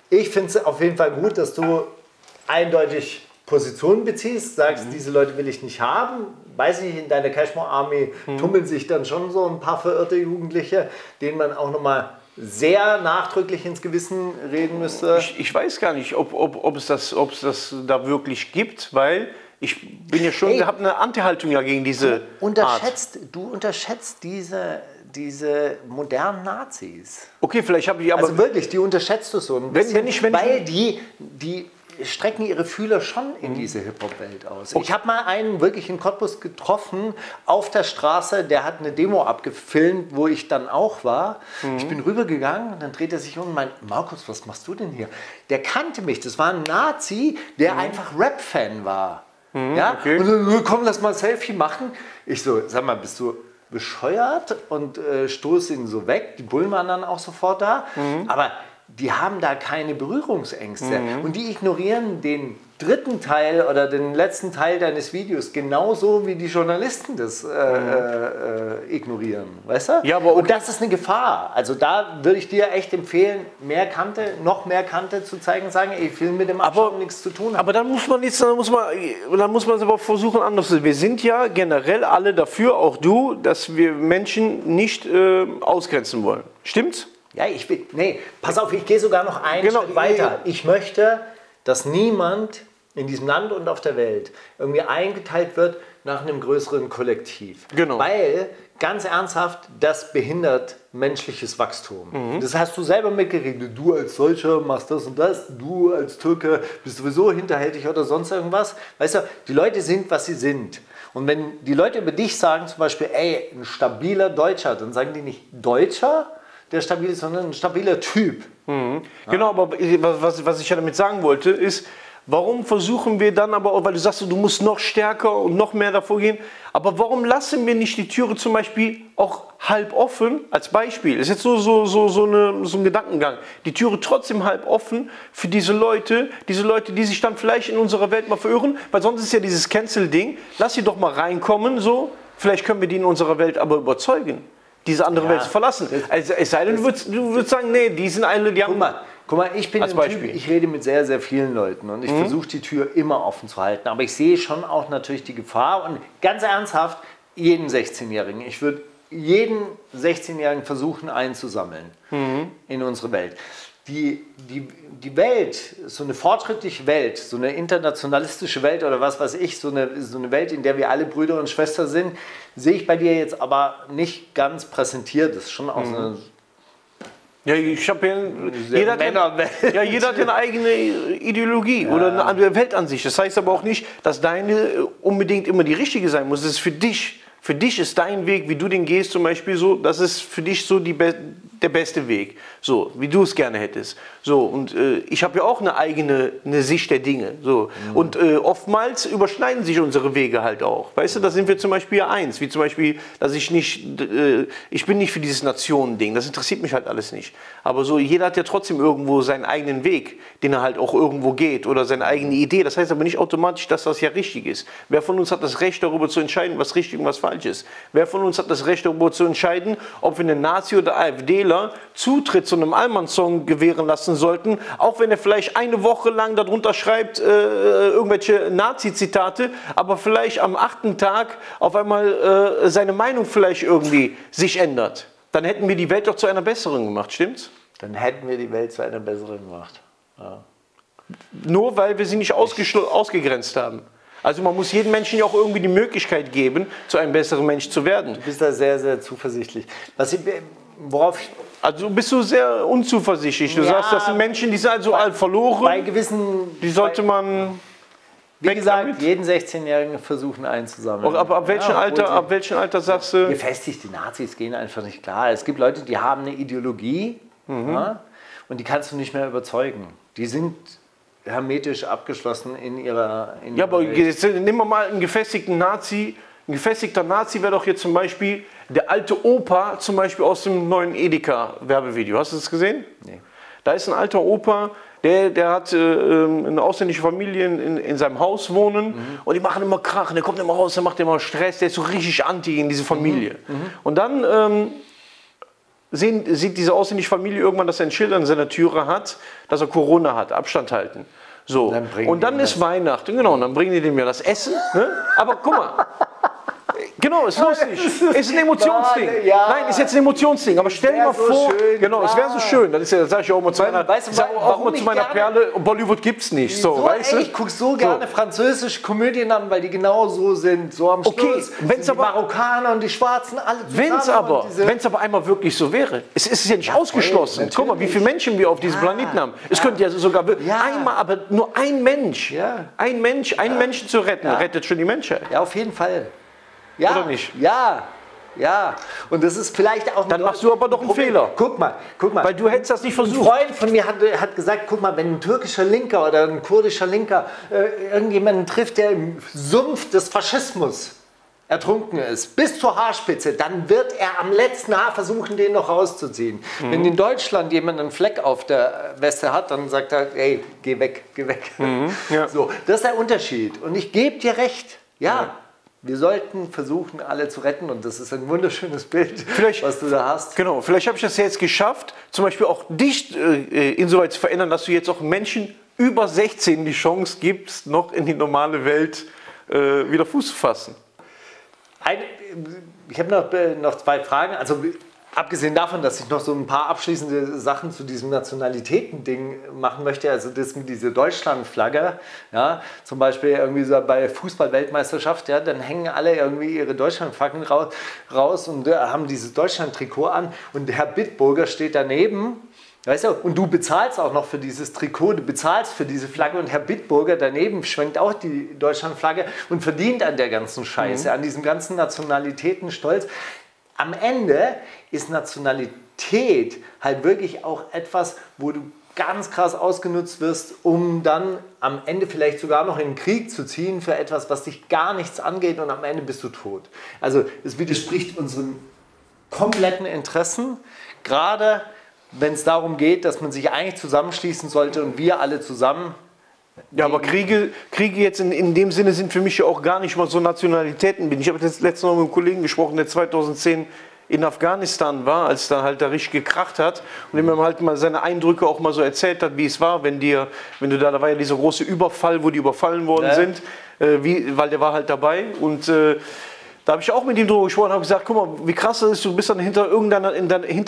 Ich finde es auf jeden Fall gut, dass du eindeutig Position beziehst, sagst, diese Leute will ich nicht haben. Weiß ich, in deiner Cashmo-Army tummeln sich dann schon so ein paar verirrte Jugendliche, denen man auch nochmal... sehr nachdrücklich ins Gewissen reden müsste. Ich weiß gar nicht, ob es das da wirklich gibt, weil ich bin ja schon, habe eine Anti-Haltung ja gegen diese Du unterschätzt diese modernen Nazis. Okay, vielleicht habe ich aber... Also wirklich, die unterschätzt du so ein bisschen, weil die strecken ihre Fühler schon in diese Hip-Hop-Welt aus. Okay. Ich habe mal einen wirklich in Cottbus getroffen, auf der Straße, der hat eine Demo abgefilmt, wo ich dann auch war. Ich bin rübergegangen und dann dreht er sich um und meint, Markus, was machst du denn hier? Der kannte mich, das war ein Nazi, der einfach Rap-Fan war. Ja? Okay. Und so, komm, lass mal ein Selfie machen. Ich so, sag mal, bist du bescheuert und stoßen ihn so weg. Die Bullen waren dann auch sofort da. Mhm. Aber die haben da keine Berührungsängste. Mhm. Und die ignorieren den dritten Teil oder den letzten Teil deines Videos genauso, wie die Journalisten das ignorieren. Weißt du? Ja, aber okay. Und das ist eine Gefahr. Also da würde ich dir echt empfehlen, mehr Kante, noch mehr Kante zu zeigen und sagen, ey, Film mit dem Abschauen nichts zu tun hat. Aber dann muss man es aber versuchen, anders zu sehen. Wir sind ja generell alle dafür, auch du, dass wir Menschen nicht ausgrenzen wollen. Stimmt's? Ja, ich bin, nee, pass auf, ich gehe sogar noch einen Schritt weiter. Ich möchte, dass niemand in diesem Land und auf der Welt irgendwie eingeteilt wird nach einem größeren Kollektiv. Genau. Weil, ganz ernsthaft, das behindert menschliches Wachstum. Mhm. Das hast du selber mitgeredet. Du als Deutscher machst das und das, du als Türke bist sowieso hinterhältig oder sonst irgendwas. Weißt du, die Leute sind, was sie sind. Und wenn die Leute über dich sagen, zum Beispiel, ey, ein stabiler Deutscher, dann sagen die nicht Deutscher, der stabil ist, sondern ein stabiler Typ. Mhm. Ja. Genau, aber was ich ja damit sagen wollte, ist, warum versuchen wir dann aber, weil du sagst, du musst noch stärker und noch mehr davor gehen, aber warum lassen wir nicht die Türe zum Beispiel auch halb offen, als Beispiel, ist jetzt so ein Gedankengang, die Türe trotzdem halb offen für diese Leute, die sich dann vielleicht in unserer Welt mal verirren, weil sonst ist ja dieses Cancel-Ding, lass sie doch mal reinkommen, so, vielleicht können wir die in unserer Welt aber überzeugen, diese andere Welt zu verlassen. Also, es sei denn, du würdest sagen, nee, die sind alle, die haben... Guck mal, ich bin ein Typ, ich rede mit sehr, sehr vielen Leuten und ich versuche die Tür immer offen zu halten, aber ich sehe schon auch natürlich die Gefahr und ganz ernsthaft, jeden 16-Jährigen, ich würde jeden 16-Jährigen versuchen einzusammeln in unsere Welt. Die Welt, so eine fortschrittliche Welt, so eine internationalistische Welt oder was weiß ich, so eine Welt, in der wir alle Brüder und Schwestern sind, sehe ich bei dir jetzt aber nicht ganz präsentiert. Das ist schon auch so eine... Ja, ich habe jeder hat eine eigene Ideologie oder eine andere Weltansicht. Das heißt aber auch nicht, dass deine unbedingt immer die richtige sein muss. Das ist für dich. Für dich ist dein Weg, wie du den gehst, zum Beispiel so, das ist für dich so der beste Weg, so wie du es gerne hättest. So, und ich habe ja auch eine eigene Sicht der Dinge. So. Und oftmals überschneiden sich unsere Wege halt auch. Weißt du, da sind wir zum Beispiel ja eins, wie zum Beispiel, dass ich nicht, ich bin nicht für dieses Nationen-Ding, das interessiert mich halt alles nicht. Aber so, jeder hat ja trotzdem irgendwo seinen eigenen Weg, den er halt auch irgendwo geht oder seine eigene Idee. Das heißt aber nicht automatisch, dass das ja richtig ist. Wer von uns hat das Recht, darüber zu entscheiden, was richtig und was falsch ist? Ist. Wer von uns hat das Recht, darüber zu entscheiden, ob wir einen Nazi oder AfDler Zutritt zu einem Alman-Song gewähren lassen sollten, auch wenn er vielleicht eine Woche lang darunter schreibt, irgendwelche Nazi-Zitate, aber vielleicht am 8. Tag auf einmal seine Meinung vielleicht irgendwie sich ändert. Dann hätten wir die Welt doch zu einer besseren gemacht, stimmt's? Dann hätten wir die Welt zu einer besseren gemacht. Ja. Nur weil wir sie nicht ausgegrenzt haben. Also man muss jedem Menschen ja auch irgendwie die Möglichkeit geben, zu einem besseren Mensch zu werden. Du bist da sehr, sehr zuversichtlich. Also bist du sehr unzuversichtlich. Du sagst, das sind Menschen, die sind also all verloren. Bei gewissen... Die sollte man... Wie gesagt, jeden 16-Jährigen versuchen einzusammeln. Ab welchem Alter sagst du... Gefestigt, die Nazis gehen einfach nicht klar. Es gibt Leute, die haben eine Ideologie und die kannst du nicht mehr überzeugen. Die sind... hermetisch abgeschlossen in ihrer Welt. Ja, aber jetzt, nehmen wir mal einen gefestigten Nazi. Ein gefestigter Nazi wäre doch jetzt zum Beispiel der alte Opa, zum Beispiel aus dem neuen Edeka-Werbevideo. Hast du das gesehen? Nee. Da ist ein alter Opa, der hat eine ausländische Familie in seinem Haus wohnen und die machen immer Krach. Der kommt immer raus, der macht immer Stress. Der ist so richtig anti in diese Familie. Und dann... sieht diese ausländische Familie irgendwann, dass er ein Schild an seiner Türe hat, dass er Corona hat, Abstand halten. So. Und dann ist Weihnachten, genau, und dann bringen die dem ja das Essen. Ne? Aber guck mal, genau, ist lustig, ist ein Emotionsding. Ja. Nein, ist jetzt ein Emotionsding, aber stell dir mal vor, es wäre so schön, dann sage ich auch immer zu meiner, Perle, Bollywood gibt's nicht. So, weißt du? Ich gucke so gerne französische Komödien an, weil die genau so sind, so am Schluss. Wenn's aber, die Marokkaner und die Schwarzen, alle zusammen. Wenn es aber einmal wirklich so wäre, es ist ja nicht ausgeschlossen. Guck mal, wie viele Menschen wir auf diesem Planeten haben. Es könnte ja sogar einmal, aber nur ein Mensch zu retten, rettet schon die Menschheit. Ja, auf jeden Fall. Ja, oder nicht? Ja, ja. Und das ist vielleicht auch... Dann machst du aber doch einen Fehler. Guck mal. Weil du hättest das nicht versucht. Ein Freund von mir hat gesagt, guck mal, wenn ein türkischer Linker oder ein kurdischer Linker irgendjemanden trifft, der im Sumpf des Faschismus ertrunken ist, bis zur Haarspitze, dann wird er am letzten Haar versuchen, den noch rauszuziehen. Mhm. Wenn in Deutschland jemand einen Fleck auf der Weste hat, dann sagt er, ey, geh weg, geh weg. Mhm. Ja. So, das ist der Unterschied. Und ich gebe dir recht, ja. Wir sollten versuchen, alle zu retten, und das ist ein wunderschönes Bild, vielleicht, was du da hast. Genau, vielleicht habe ich das jetzt geschafft, zum Beispiel auch dich insoweit zu verändern, dass du jetzt auch Menschen über 16 die Chance gibst, noch in die normale Welt wieder Fuß zu fassen. Ich habe noch zwei Fragen, also abgesehen davon, dass ich noch so ein paar abschließende Sachen zu diesem Nationalitäten-Ding machen möchte, also das mit dieser Deutschland-Flagge, ja, zum Beispiel irgendwie so bei Fußball-Weltmeisterschaft, ja, dann hängen alle irgendwie ihre Deutschland-Flaggen raus und haben dieses Deutschland-Trikot an, und Herr Bitburger steht daneben, weißt du, und du bezahlst auch noch für dieses Trikot, du bezahlst für diese Flagge, und Herr Bitburger daneben schwenkt auch die Deutschlandflagge und verdient an der ganzen Scheiße, an diesem ganzen Nationalitätenstolz. Am Ende ist Nationalität halt wirklich auch etwas, wo du ganz krass ausgenutzt wirst, um dann am Ende vielleicht sogar noch in den Krieg zu ziehen für etwas, was dich gar nichts angeht, und am Ende bist du tot. Also es widerspricht unseren kompletten Interessen, gerade wenn es darum geht, dass man sich eigentlich zusammenschließen sollte und wir alle zusammen. Ja, aber Kriege jetzt in dem Sinne sind für mich ja auch gar nicht mal so Nationalitäten. Ich habe das letzte Mal mit einem Kollegen gesprochen, der 2010 in Afghanistan war, als da halt da richtig gekracht hat, und dem halt mal seine Eindrücke auch mal so erzählt hat, wie es war, da war ja dieser große Überfall, wo die überfallen worden sind, weil der war halt dabei, und da habe ich auch mit ihm drüber gesprochen und habe gesagt, guck mal, wie krass das ist, du bist dann hinter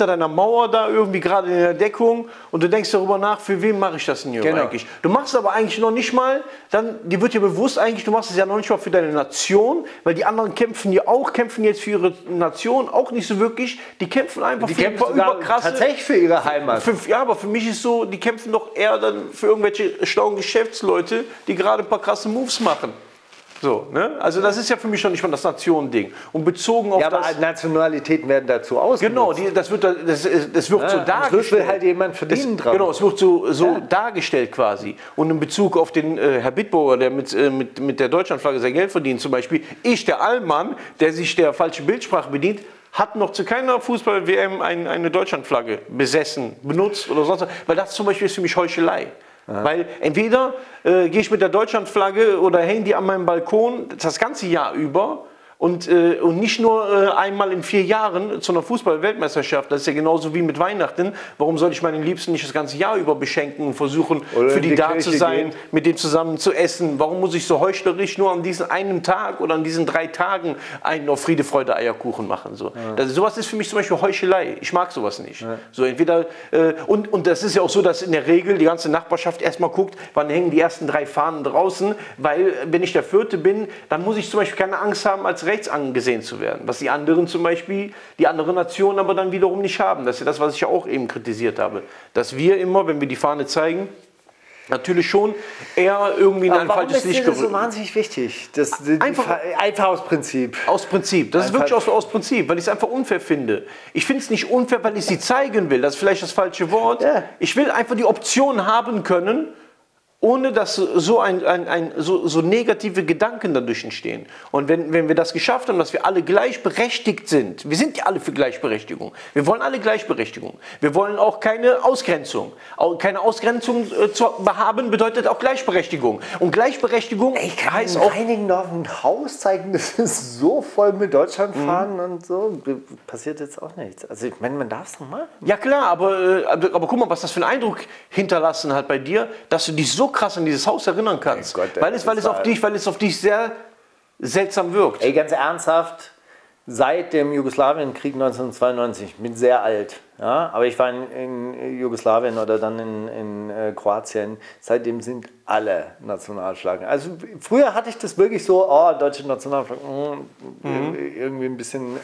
deiner Mauer da, irgendwie gerade in der Deckung, und du denkst darüber nach, für wen mache ich das denn hier eigentlich? Du machst aber eigentlich noch nicht mal, dir wird ja bewusst eigentlich, du machst es ja noch nicht mal für deine Nation, weil die anderen kämpfen ja auch, kämpfen jetzt für ihre Nation auch nicht so wirklich, die kämpfen einfach für ihre überkrasse... Tatsächlich für ihre Heimat. Ja, aber für mich ist so, die kämpfen doch eher dann für irgendwelche schlauen Geschäftsleute, die gerade ein paar krasse Moves machen. So, ne? Also das ist ja für mich schon nicht mal das Nationen-Ding. Und bezogen auf aber Nationalitäten werden dazu ausgenutzt. Genau, das wird so dargestellt. Das will halt jemand verdienen dran. Genau, es wird so dargestellt quasi. Und in Bezug auf den Herr Bitburger, der mit der Deutschlandflagge sein Geld verdient zum Beispiel, der Allmann, der sich der falschen Bildsprache bedient, hat noch zu keiner Fußball-WM eine Deutschlandflagge besessen, benutzt oder sonst was. Weil das zum Beispiel ist für mich Heuchelei. Aha. Weil entweder gehe ich mit der Deutschlandflagge oder hängen die an meinem Balkon das ganze Jahr über und nicht nur einmal in 4 Jahren zu einer Fußball-Weltmeisterschaft. Das ist ja genauso wie mit Weihnachten. Warum soll ich meinen Liebsten nicht das ganze Jahr über beschenken und versuchen, oder für die da zu sein, mit denen zusammen zu essen? Warum muss ich so heuchlerisch nur an diesen einen Tag oder an diesen 3 Tagen einen auf Friede, Freude, Eierkuchen machen? So. Ja. Sowas ist für mich zum Beispiel Heuchelei. Ich mag sowas nicht. Ja. So, entweder, und das ist ja auch so, dass in der Regel die ganze Nachbarschaft erstmal guckt, wann hängen die ersten 3 Fahnen draußen, weil wenn ich der 4. bin, dann muss ich zum Beispiel keine Angst haben, als rechts angesehen zu werden, was die anderen zum Beispiel, die anderen Nationen aber dann wiederum nicht haben. Das ist ja das, was ich ja auch eben kritisiert habe, dass wir immer, wenn wir die Fahne zeigen, natürlich schon eher irgendwie in ein falsches Licht gerückt. Warum ist das so wahnsinnig wichtig? Einfach aus Prinzip. Aus Prinzip. Das ist wirklich aus Prinzip, weil ich es einfach unfair finde. Ich finde es nicht unfair, weil ich sie zeigen will. Das ist vielleicht das falsche Wort. Ja. Ich will einfach die Option haben können, ohne dass so negative Gedanken dadurch entstehen. Und wenn wir das geschafft haben, dass wir alle gleichberechtigt sind, wir sind ja alle für Gleichberechtigung, wir wollen alle Gleichberechtigung, wir wollen auch keine Ausgrenzung. Keine Ausgrenzung zu haben bedeutet auch Gleichberechtigung. Und Gleichberechtigung heißt auch... Ich kann in einigen noch ein Haus zeigen, das ist so voll mit Deutschland fahren und so, passiert jetzt auch nichts. Also ich meine, man darf es doch machen. Ja klar, aber guck mal, was das für einen Eindruck hinterlassen hat bei dir, dass du dich so krass an dieses Haus erinnern kannst, Gott, weil es auf dich sehr seltsam wirkt. Ey, ganz ernsthaft, seit dem Jugoslawienkrieg 1992, ich bin sehr alt, ja, aber ich war in Jugoslawien oder dann in Kroatien, seitdem sind alle Nationalflaggen. Also früher hatte ich das wirklich so, oh, deutsche Nationalflaggen, irgendwie ein bisschen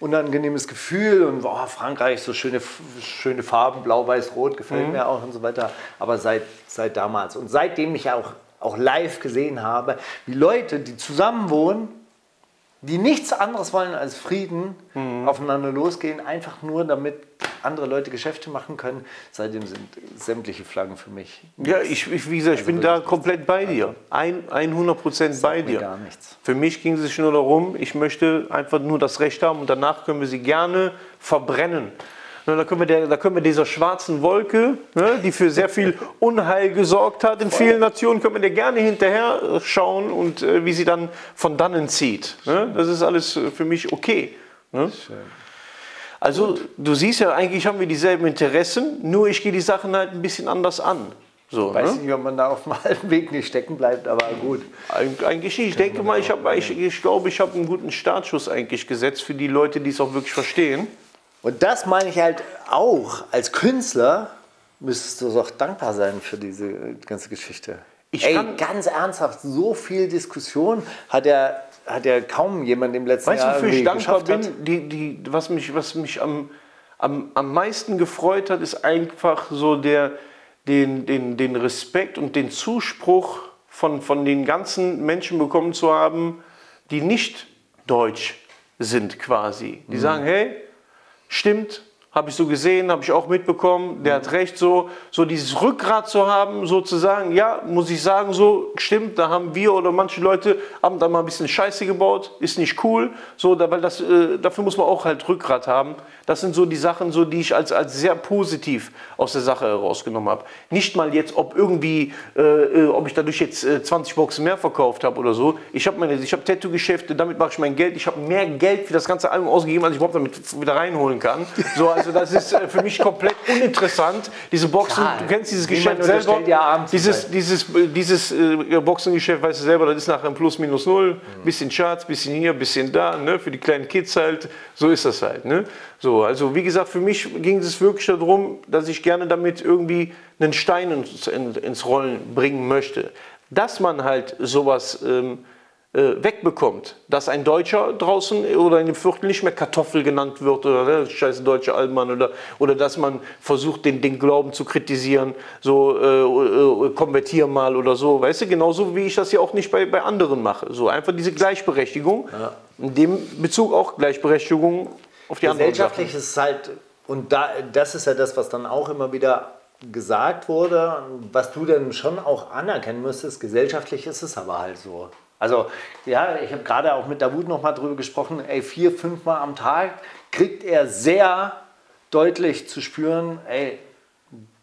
unangenehmes Gefühl und oh, Frankreich, so schöne Farben, blau, weiß, rot, gefällt mir auch und so weiter, aber seit damals. Und seitdem ich auch live gesehen habe, wie Leute, die zusammen wohnen, die nichts anderes wollen als Frieden, aufeinander losgehen, einfach nur damit andere Leute Geschäfte machen können. Seitdem sind sämtliche Flaggen für mich. Ja, wie gesagt, ich bin da komplett bei dir. 100% bei dir. Gar nichts. Für mich ging es nur darum, ich möchte einfach nur das Recht haben und danach können wir sie gerne verbrennen. Da können wir dieser schwarzen Wolke, ne, die für sehr viel Unheil gesorgt hat in vielen Nationen, können wir der gerne hinterher schauen und wie sie dann von dannen zieht. Ne? Das ist alles für mich okay. Ne? Also du siehst ja, eigentlich haben wir dieselben Interessen, nur ich gehe die Sachen halt ein bisschen anders an. So, ich weiß nicht, ob man da auf dem halben Weg nicht stecken bleibt, aber gut. Eigentlich nicht. Ich denke mal, ich glaube, ich habe einen guten Startschuss eigentlich gesetzt für die Leute, die es auch wirklich verstehen. Und das meine ich halt auch. Als Künstler müsstest du doch dankbar sein für diese ganze Geschichte. Ganz ernsthaft, so viel Diskussion hat ja kaum jemand im letzten Jahr geschafft. Weißt du, wofür ich dankbar bin? Was mich am meisten gefreut hat, ist einfach so den Respekt und den Zuspruch von den ganzen Menschen bekommen zu haben, die nicht deutsch sind quasi. Die sagen, hey, stimmt, habe ich so gesehen, habe ich auch mitbekommen, der hat recht, so dieses Rückgrat zu haben, sozusagen, ja, muss ich sagen, so, stimmt, da haben wir oder manche Leute, haben da mal ein bisschen Scheiße gebaut, ist nicht cool, so, weil das, dafür muss man auch halt Rückgrat haben. Das sind so die Sachen, so, die ich als sehr positiv aus der Sache herausgenommen habe. Nicht mal jetzt, ob ich dadurch jetzt 20 Boxen mehr verkauft habe oder so. Ich habe Tattoo-Geschäfte, damit mache ich mein Geld, ich habe mehr Geld für das ganze Album ausgegeben, als ich überhaupt damit wieder reinholen kann. So, also das ist für mich komplett uninteressant. Diese Boxen, klar, du kennst dieses Geschäft selber. Ja, dieses Boxengeschäft, weißt du selber, das ist nachher ein Plus, Minus, Null. Bisschen Charts, bisschen hier, bisschen da. Ne? Für die kleinen Kids halt. So ist das halt. Ne? So, also wie gesagt, für mich ging es wirklich darum, dass ich gerne damit irgendwie einen Stein ins Rollen bringen möchte. Dass man halt sowas wegbekommt, dass ein Deutscher draußen oder in dem Viertel nicht mehr Kartoffel genannt wird oder ne, scheiße deutsche Allmann oder dass man versucht, den Glauben zu kritisieren, so konvertier mal oder so, weißt du, genauso wie ich das ja auch nicht bei anderen mache, so einfach diese Gleichberechtigung, ja. In dem Bezug auch Gleichberechtigung auf die anderen Sachen. Gesellschaftlich ist es halt, und das ist ja das, was dann auch immer wieder gesagt wurde, was du dann schon auch anerkennen müsstest, gesellschaftlich ist es aber halt so. Also, ja, ich habe gerade auch mit Davut noch mal drüber gesprochen, ey, 4-5 Mal am Tag kriegt er sehr deutlich zu spüren, ey,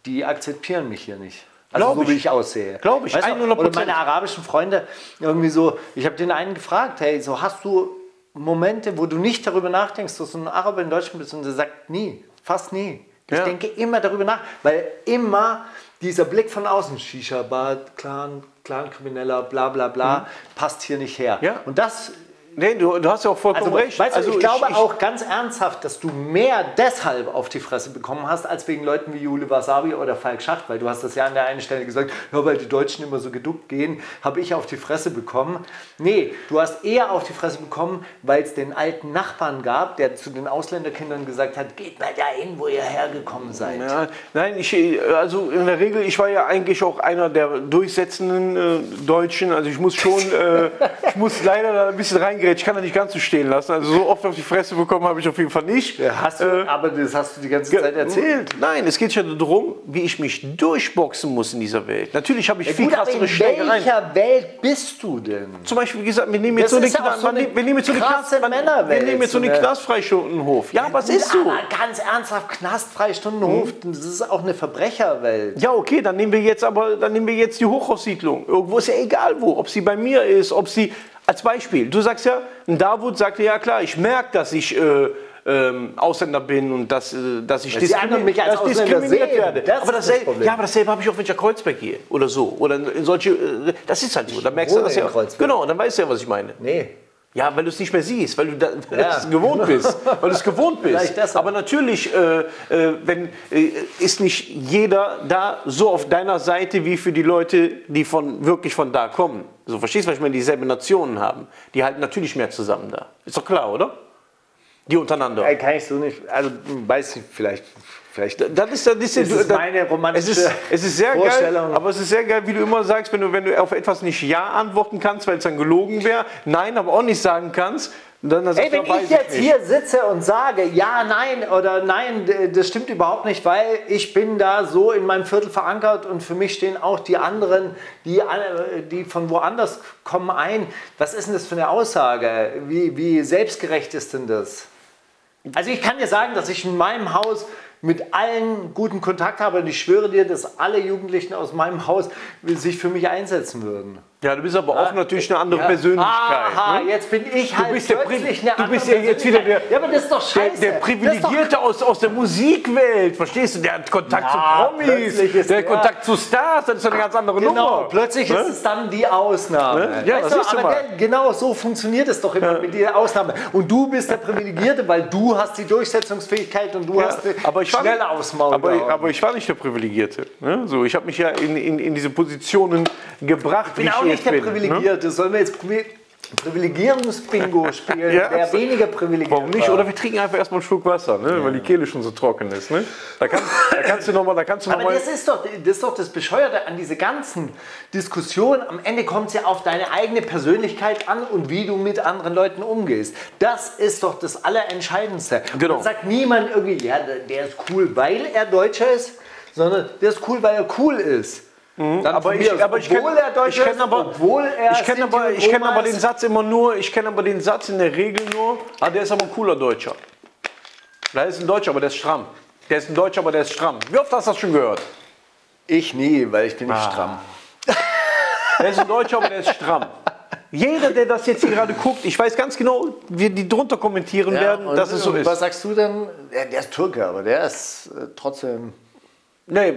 die akzeptieren mich hier nicht. Also so wie ich aussehe. Glaube ich, 100%. Oder meine arabischen Freunde, irgendwie so, ich habe den einen gefragt, hey, so hast du Momente, wo du nicht darüber nachdenkst, dass du ein Araber in Deutschland bist, und der sagt nie, fast nie. Ich denke immer darüber nach, weil immer dieser Blick von außen, Shisha-Bar, Clan-Krimineller, bla bla bla, passt hier nicht her. Ja. Und das... Nee, du hast ja auch vollkommen recht. Weißt du, also ich glaube auch ganz ernsthaft, dass du mehr deshalb auf die Fresse bekommen hast, als wegen Leuten wie Jule Wasabi oder Falk Schacht, weil du hast das ja an der einen Stelle gesagt, ja, weil die Deutschen immer so geduckt gehen, habe ich auf die Fresse bekommen. Nee, du hast eher auf die Fresse bekommen, weil es den alten Nachbarn gab, der zu den Ausländerkindern gesagt hat, geht mal dahin, wo ihr hergekommen seid. Ja, nein, also in der Regel, ich war ja eigentlich auch einer der durchsetzenden Deutschen, also ich muss schon, ich muss leider da ein bisschen reingehen. Ich kann das nicht ganz so stehen lassen. Also so oft auf die Fresse bekommen habe ich auf jeden Fall nicht. Ja, aber das hast du die ganze Zeit erzählt. Nein, es geht ja darum, wie ich mich durchboxen muss in dieser Welt. Natürlich habe ich viel krassere Schlägereien. In welcher Welt bist du denn? Zum Beispiel, wie gesagt, wir nehmen jetzt so eine Knastfreistundenhof. Ja, was ist so? Ganz ernsthaft, Knastfreistundenhof, das ist auch eine Verbrecherwelt. Ja, okay, dann nehmen wir jetzt die Hochhaussiedlung. Irgendwo ist ja egal wo, ob sie bei mir ist, ob sie... Als Beispiel, du sagst ja, Davut sagte, ja klar, ich merke, dass ich Ausländer bin und dass ich diskriminiert werde. Aber dasselbe habe ich auch, wenn ich nach Kreuzberg gehe oder so. Oder in solche, das ist halt so, da merkst du das ja. Genau, dann weißt du ja, was ich meine. Nee. Ja, weil du es nicht mehr siehst, weil du es gewohnt bist. Weil du es gewohnt bist. Aber natürlich ist nicht jeder da so auf deiner Seite wie für die Leute, die wirklich von da kommen. So, verstehst du, weil ich meine, dieselben Nationen haben. Die halten natürlich mehr zusammen da. Ist doch klar, oder? Die untereinander. Kann ich so nicht. Also, weiß ich vielleicht. Vielleicht. Das ist ein bisschen, das ist meine romantische es ist sehr Vorstellung. Geil, aber es ist sehr geil, wie du immer sagst, wenn du auf etwas nicht Ja antworten kannst, weil es dann gelogen wäre, Nein, aber auch nicht sagen kannst. Dann ey, wenn ich jetzt hier sitze und sage, ja, nein oder nein, das stimmt überhaupt nicht, weil ich bin da so in meinem Viertel verankert und für mich stehen auch die anderen, die von woanders kommen, ein. Was ist denn das für eine Aussage? Wie selbstgerecht ist denn das? Also ich kann dir sagen, dass ich in meinem Haus mit allen guten Kontakt habe und ich schwöre dir, dass alle Jugendlichen aus meinem Haus sich für mich einsetzen würden. Ja, du bist aber auch natürlich eine andere Persönlichkeit. Aha, ne? Jetzt bin ich halt plötzlich eine andere Persönlichkeit. Du bist ja jetzt wieder der, ja, aber das ist doch scheiße. Der Privilegierte aus der Musikwelt, verstehst du? Der hat Kontakt zu Promis, der hat Kontakt zu Stars, das ist doch eine ganz andere Nummer. Plötzlich ist es dann die Ausnahme. Ne? Ja, das ist aber genau so funktioniert es doch immer mit der Ausnahme. Und du bist der Privilegierte, weil du hast die Durchsetzungsfähigkeit und du hast schnell ausmachen. Aber ich war nicht der Privilegierte. Ne? So, ich habe mich ja in diese Positionen gebracht, wie ich jetzt bin. Der Privilegierte. Ne? Sollen wir jetzt Privilegierungs-Bingo spielen? Ja, der weniger privilegiert. Warum nicht? Oder wir trinken einfach erstmal einen Schluck Wasser, ne? Ja. Weil die Kehle schon so trocken ist. Ne? Da kannst du nochmal... Aber das ist doch das Bescheuerte an diese ganzen Diskussionen. Am Ende kommt es ja auf deine eigene Persönlichkeit an und wie du mit anderen Leuten umgehst. Das ist doch das Allerentscheidendste. Genau. Dann sagt niemand irgendwie, ja, der ist cool, weil er Deutscher ist, sondern der ist cool, weil er cool ist. Mhm, aber ich kenne den Satz immer nur, ich kenne aber den Satz in der Regel nur, der ist aber ein cooler Deutscher. Da ist ein Deutscher, aber der ist stramm. Der ist ein Deutscher, aber der ist stramm. Wie oft hast du das schon gehört? Ich nie, weil ich bin nicht stramm. Der ist ein Deutscher, aber der ist stramm. Jeder, der das jetzt hier gerade guckt, ich weiß ganz genau, wie die drunter kommentieren werden, dass es so ist. Was sagst du denn? Der ist Türke, aber der ist trotzdem... Nee,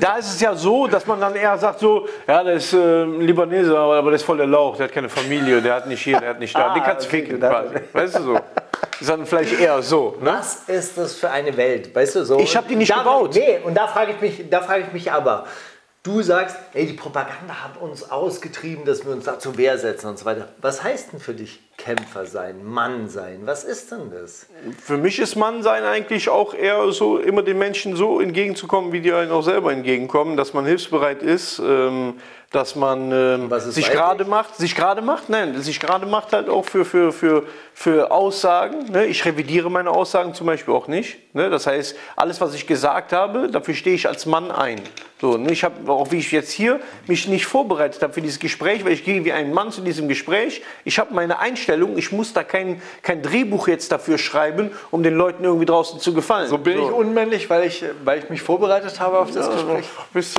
da ist es ja so, dass man dann eher sagt so, ja, der ist ein Libaneser, aber der ist voll der Lauch, der hat keine Familie, der hat nicht hier, der hat nicht da, den kannst du ficken quasi, weißt du so. Sondern vielleicht eher so. Ne? Was ist das für eine Welt, weißt du so. Ich habe die nicht gebaut. Nee, und da frage ich mich aber, du sagst, ey, die Propaganda hat uns ausgetrieben, dass wir uns da zur Wehr setzen und so weiter. Was heißt denn für dich Kämpfer sein, Mann sein? Was ist denn das? Für mich ist Mann sein eigentlich auch eher so, immer den Menschen so entgegenzukommen, wie die einen auch selber entgegenkommen, dass man hilfsbereit ist, dass man sich gerade macht. Sich gerade macht? Nein, sich gerade macht halt auch für Aussagen. Ne? Ich revidiere meine Aussagen zum Beispiel auch nicht. Ne? Das heißt, alles, was ich gesagt habe, dafür stehe ich als Mann ein. So, ne? Ich habe, auch wie ich jetzt hier, mich nicht vorbereitet habe für dieses Gespräch, weil ich gehe wie ein Mann zu diesem Gespräch. Ich habe meine Einstellung, ich muss da kein Drehbuch jetzt dafür schreiben, um den Leuten irgendwie draußen zu gefallen. So bin ich unmännlich, weil ich mich vorbereitet habe auf das Gespräch. Bis,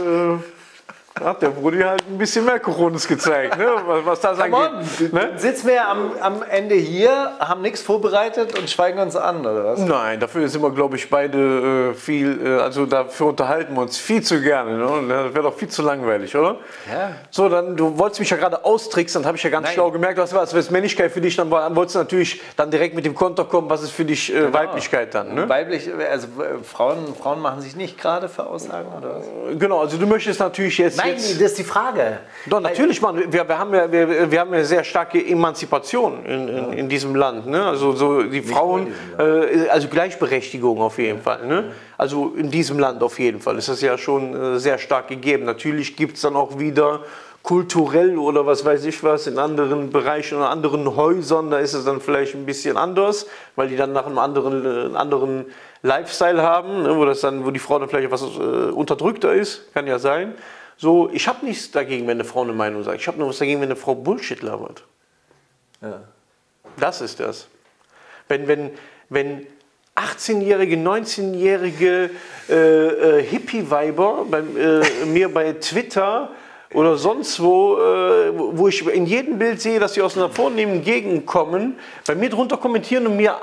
hat der Brudi halt ein bisschen mehr Coronas gezeigt, ne? Was das angeht. Ne? Sitzen wir am Ende hier, haben nichts vorbereitet und schweigen uns an, oder was? Nein, dafür sind wir, glaube ich, beide also dafür unterhalten wir uns viel zu gerne. Ne? Das wäre doch viel zu langweilig, oder? Ja. So, dann, du wolltest mich ja gerade austricksen, dann habe ich ja ganz schlau gemerkt, was war das Männlichkeit für dich, dann wolltest du natürlich dann direkt mit dem Konter kommen, was ist für dich Weiblichkeit dann, ne? Weiblich, also Frauen machen sich nicht gerade für Aussagen, oder was? Genau, also du möchtest natürlich jetzt... Nein, das ist die Frage. Doch, natürlich, Mann. Wir haben ja sehr starke Emanzipation in diesem Land. Ne? Also so die Frauen, also Gleichberechtigung auf jeden Fall. Ne? Also in diesem Land auf jeden Fall ist das ja schon sehr stark gegeben. Natürlich gibt es dann auch wieder kulturell oder was weiß ich was in anderen Bereichen oder anderen Häusern, da ist es dann vielleicht ein bisschen anders, weil die dann nach einem anderen Lifestyle haben, ne? wo die Frau dann vielleicht etwas unterdrückter ist, kann ja sein. So, ich habe nichts dagegen, wenn eine Frau eine Meinung sagt. Ich habe nur was dagegen, wenn eine Frau Bullshit labert. Ja. Das ist das. Wenn 18-jährige, 19-jährige Hippie-Weiber mir bei Twitter oder sonst wo, wo ich in jedem Bild sehe, dass sie aus einer vornehmen Gegend kommen, bei mir drunter kommentieren und mir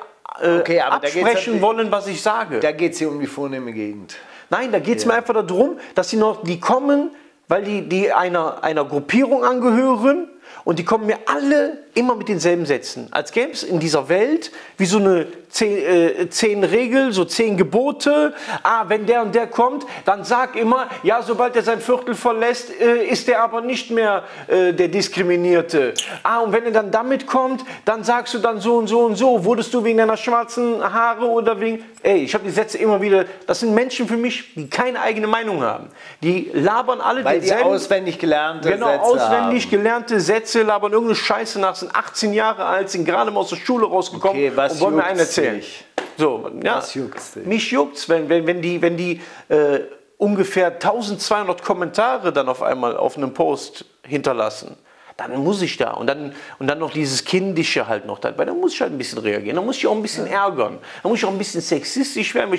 absprechen wollen, was ich sage. Da geht es hier um die vornehme Gegend. Nein, da geht es mir einfach darum, dass die kommen, weil die einer Gruppierung angehören, Und die kommen mir alle immer mit denselben Sätzen. Als gäbe es in dieser Welt wie so eine 10 Regeln, so 10 Gebote. Ah, wenn der und der kommt, dann sag immer, ja, sobald er sein Viertel verlässt, ist er aber nicht mehr der Diskriminierte. Ah, und wenn er dann damit kommt, dann sagst du dann so und so und so. Wurdest du wegen deiner schwarzen Haare oder wegen... Ey, ich habe die Sätze immer wieder... Das sind Menschen für mich, die keine eigene Meinung haben. Die labern alle... Weil die auswendig gelernte Sätze haben. Genau, auswendig gelernte Sätze, labern irgendeine Scheiße nach, sind 18 Jahre alt, sind gerade mal aus der Schule rausgekommen, okay, und wollen mir einen erzählen. Dich? So, ja, was juckt's dich? Mich juckt's, wenn die ungefähr 1200 Kommentare dann auf einmal auf einem Post hinterlassen. Dann muss ich da. Und dann noch dieses Kindische halt noch dabei. Dann muss ich halt ein bisschen reagieren. Dann muss ich auch ein bisschen ärgern. Dann muss ich auch ein bisschen sexistisch werden.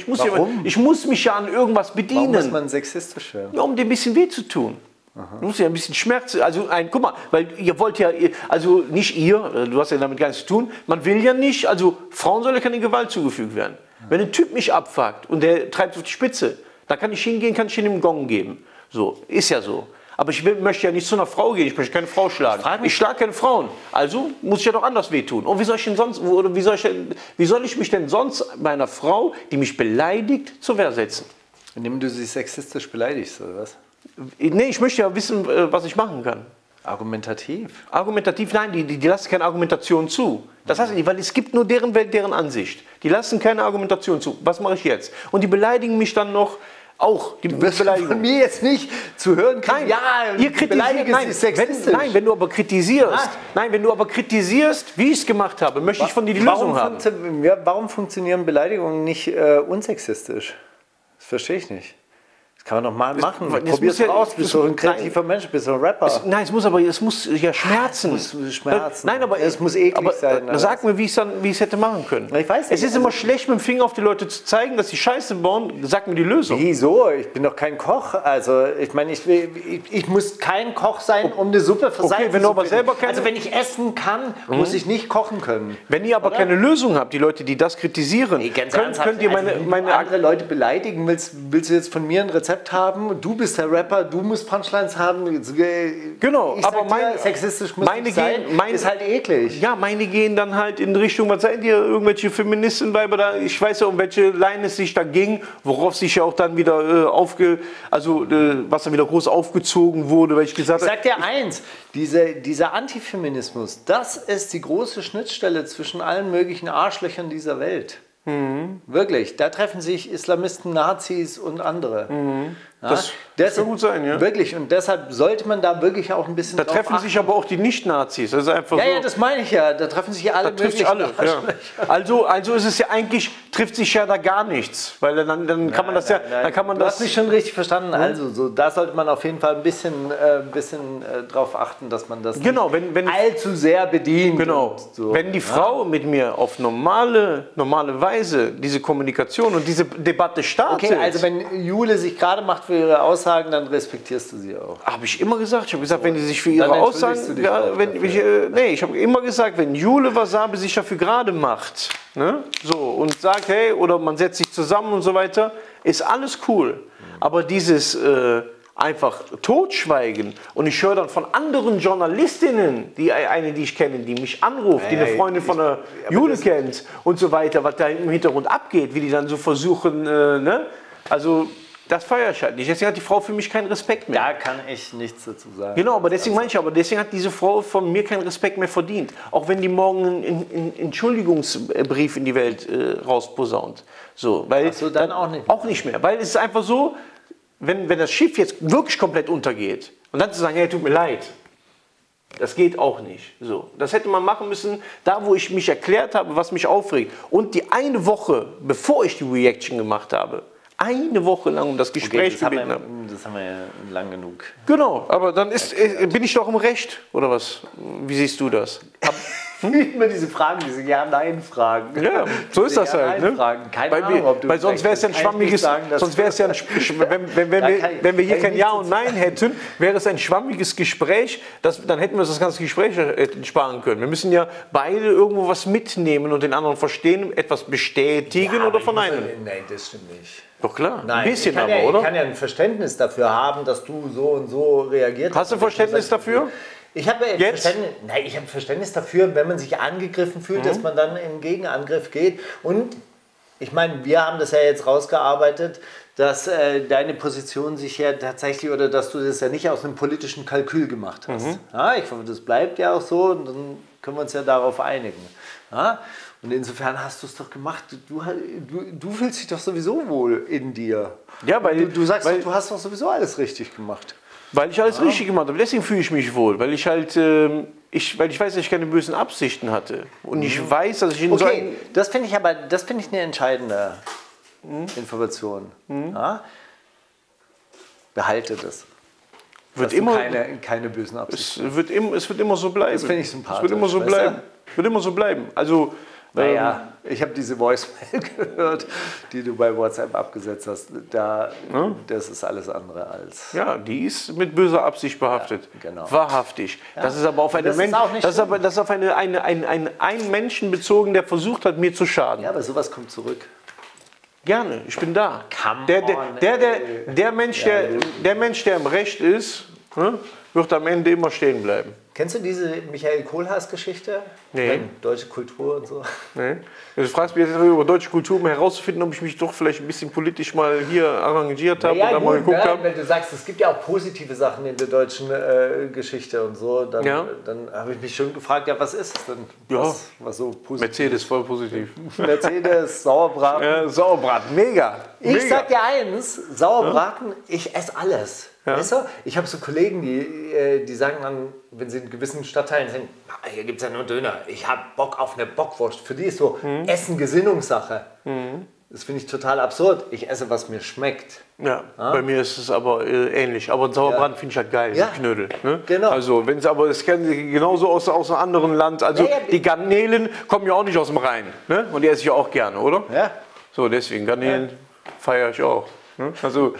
Ich muss mich ja an irgendwas bedienen. Warum muss man sexistisch werden? Ja, um dir ein bisschen weh zu tun. Aha. Du musst ja ein bisschen Schmerz, also guck mal, weil ihr wollt ja, also nicht ihr, du hast ja damit gar nichts zu tun, man will ja nicht, also Frauen sollen ja keine Gewalt zugefügt werden. Ja. Wenn ein Typ mich abfuckt und der treibt auf die Spitze, dann kann ich hingehen, kann ich ihm einen Gong geben. So, ist ja so. Aber ich möchte ja nicht zu einer Frau gehen, ich möchte keine Frau schlagen. Ich schlage keine Frauen, also muss ich ja doch anders wehtun. Und wie soll ich denn sonst, oder wie soll ich mich denn sonst bei einer Frau, die mich beleidigt, zur Wehr setzen? Indem du sie sexistisch beleidigst, oder was? Nee, ich möchte ja wissen, was ich machen kann. Argumentativ? Argumentativ, nein, die lassen keine Argumentation zu. Das heißt, weil es gibt nur deren Welt, deren Ansicht. Die lassen keine Argumentation zu. Was mache ich jetzt? Und die beleidigen mich dann noch auch. Die Beleidigung von mir jetzt nicht zu hören kann. Nein, ja, ihr kritisiert, nein, sexistisch. Wenn du aber kritisierst, wie ich es gemacht habe, möchte ich von dir die Lösung haben. Warum funktionieren Beleidigungen nicht unsexistisch? Das verstehe ich nicht. Kann man doch mal machen. Probier's aus. Bist du ein kreativer Mensch, bist du ein Rapper. Es muss ja schmerzen. Es muss schmerzen. Nein, aber es muss eklig sein. Sag mir, wie ich es hätte machen können. Ich weiß nicht. Es ist immer schlecht, mit dem Finger auf die Leute zu zeigen, dass sie Scheiße bauen. Sag mir die Lösung. Wieso? Ich bin doch kein Koch. Also, ich meine, ich muss kein Koch sein, um eine Suppe zu finden. Also, wenn ich essen kann, muss ich nicht kochen können. Wenn ihr aber keine Lösung habt, die Leute, die das kritisieren, könnt ihr meine andere Leute beleidigen. Willst du jetzt von mir ein Rezept haben, du bist der Rapper, du musst Punchlines haben. Genau, aber sexistisch muss ich sein, ist halt eklig. Ja, meine gehen dann halt in Richtung, was seid ihr, irgendwelche Feministenweiber da, ich weiß ja, um welche Leine es sich da ging, worauf sich ja auch dann wieder was dann wieder groß aufgezogen wurde, weil ich gesagt habe... Ich sag dir eins, dieser Antifeminismus, das ist die große Schnittstelle zwischen allen möglichen Arschlöchern dieser Welt. Mhm. Wirklich, da treffen sich Islamisten, Nazis und andere. Mhm. Ja, das kann gut sein, ja. Wirklich, und deshalb sollte man da wirklich auch ein bisschen. Da treffen achten. Sich aber auch die Nicht-Nazis. Das ist einfach ja, so. Ja, das meine ich ja. Da treffen sich ja alle möglichen. Alle, ja. Also ist es ja eigentlich, trifft sich ja da gar nichts. Weil dann kann man das ja. Dann kann man das. Du hast mich schon richtig verstanden. Hm? Also, da sollte man auf jeden Fall ein bisschen drauf achten, dass man das genau, nicht allzu sehr bedient. Genau. So. Wenn die Frau mit mir auf normale Weise diese Kommunikation und diese Debatte startet. Okay, also wenn Jule sich gerade macht für ihre Aussagen, dann respektierst du sie auch. Habe ich immer gesagt. Ich habe gesagt, wenn sie sich für ihre Aussagen... ich habe immer gesagt, wenn Jule Wasabi sich dafür gerade macht, ne, so, und sagt, hey, oder man setzt sich zusammen und so weiter, ist alles cool. Mhm. Aber dieses... einfach totschweigen und ich höre dann von anderen Journalistinnen, die ich kenne, die mich anruft, die eine Freundin von der Jule kennt und so weiter, was da im Hintergrund abgeht, wie die dann so versuchen, ne? Also das feiere ich halt nicht. Deswegen hat die Frau für mich keinen Respekt mehr. Da kann ich nichts dazu sagen. Genau, aber deswegen meine ich, aber deswegen hat diese Frau von mir keinen Respekt mehr verdient. Auch wenn die morgen einen Entschuldigungsbrief in die Welt rausposaunt. So, weil so, dann auch nicht mehr. Auch nicht mehr, weil es ist einfach so, wenn das Schiff jetzt wirklich komplett untergeht und dann zu sagen, hey, tut mir leid, das geht auch nicht. So, das hätte man machen müssen, da wo ich mich erklärt habe, was mich aufregt. Und die eine Woche, bevor ich die Reaction gemacht habe, eine Woche lang um das Gespräch gebeten habe. Das haben wir ja lang genug. Genau, aber dann bin ich doch im Recht, oder was? Wie siehst du das? Immer diese Fragen, diese Ja-Nein-Fragen. Ja, so ist das halt. Ne? Weil sonst wäre es ja ein schwammiges... Wenn wir hier kein Ja und Nein hätten, wäre es ein schwammiges Gespräch, dann hätten wir uns das ganze Gespräch sparen können. Wir müssen ja beide irgendwo was mitnehmen und den anderen verstehen, etwas bestätigen oder verneinen. Nein, das stimmt nicht. Doch klar, nein, ein bisschen aber, oder? Ich kann ja ein Verständnis dafür haben, dass du so und so reagiert hast. Hast du Verständnis dafür? Ich habe Verständnis dafür, wenn man sich angegriffen fühlt, dass man dann in Gegenangriff geht. Und ich meine, wir haben das ja jetzt rausgearbeitet, dass deine Position sich ja tatsächlich, oder dass du das ja nicht aus einem politischen Kalkül gemacht hast. Ja, ich hoffe, das bleibt ja auch so und dann können wir uns ja darauf einigen. Ja? Und insofern hast du es doch gemacht. Du fühlst dich doch sowieso wohl in dir. Ja, weil du sagst, weil, doch, du hast doch sowieso alles richtig gemacht. Weil ich alles richtig gemacht habe. Deswegen fühle ich mich wohl, weil ich halt... weil ich weiß, dass ich keine bösen Absichten hatte. Und ich weiß, dass ich in so einem... Das finde ich aber, das finde ich eine entscheidende Information. Ja? Behalte das. Wird immer, keine bösen Absichten. Es wird immer so bleiben. Das finde ich sympathisch. Es wird immer so bleiben. Also, naja, ich habe diese Voicemail gehört, die du bei WhatsApp abgesetzt hast. Das ist alles andere als... Ja, die ist mit böser Absicht behaftet. Ja, genau. Wahrhaftig. Ja. Das ist aber auf eine einen Menschen bezogen, der versucht hat, mir zu schaden. Ja, aber sowas kommt zurück. Gerne, ich bin da. Der Mensch, der im Recht ist, wird am Ende immer stehen bleiben. Kennst du diese Michael Kohlhaas-Geschichte? Nee. Deutsche Kultur und so? Nee. Du fragst mich jetzt über deutsche Kultur, um herauszufinden, ob ich mich doch vielleicht ein bisschen politisch mal hier arrangiert habe oder mal geguckt habe. Wenn du sagst, es gibt ja auch positive Sachen in der deutschen Geschichte und so, dann habe ich mich schon gefragt, ja, was ist es denn? Ja. Was war so positiv? Mercedes, voll positiv. Mercedes, Sauerbraten. Sauerbraten, mega. Ich sag dir eins, Sauerbraten, ich esse alles. Ja. Weißt du? Ich habe so Kollegen, die sagen dann, wenn sie in gewissen Stadtteilen sind, hier gibt es ja nur Döner, ich habe Bock auf eine Bockwurst. Für die ist so Essen Gesinnungssache. Das finde ich total absurd. Ich esse, was mir schmeckt. Ja, bei mir ist es aber ähnlich. Aber Sauerbraten finde ich halt geil, so Knödel. Ne? Genau. Also, wenn es aber, das kennen Sie genauso aus einem anderen Land. Also, die Garnelen kommen ja auch nicht aus dem Rhein. Ne? Und die esse ich ja auch gerne, oder? Ja. So, deswegen, Garnelen feiere ich auch. Also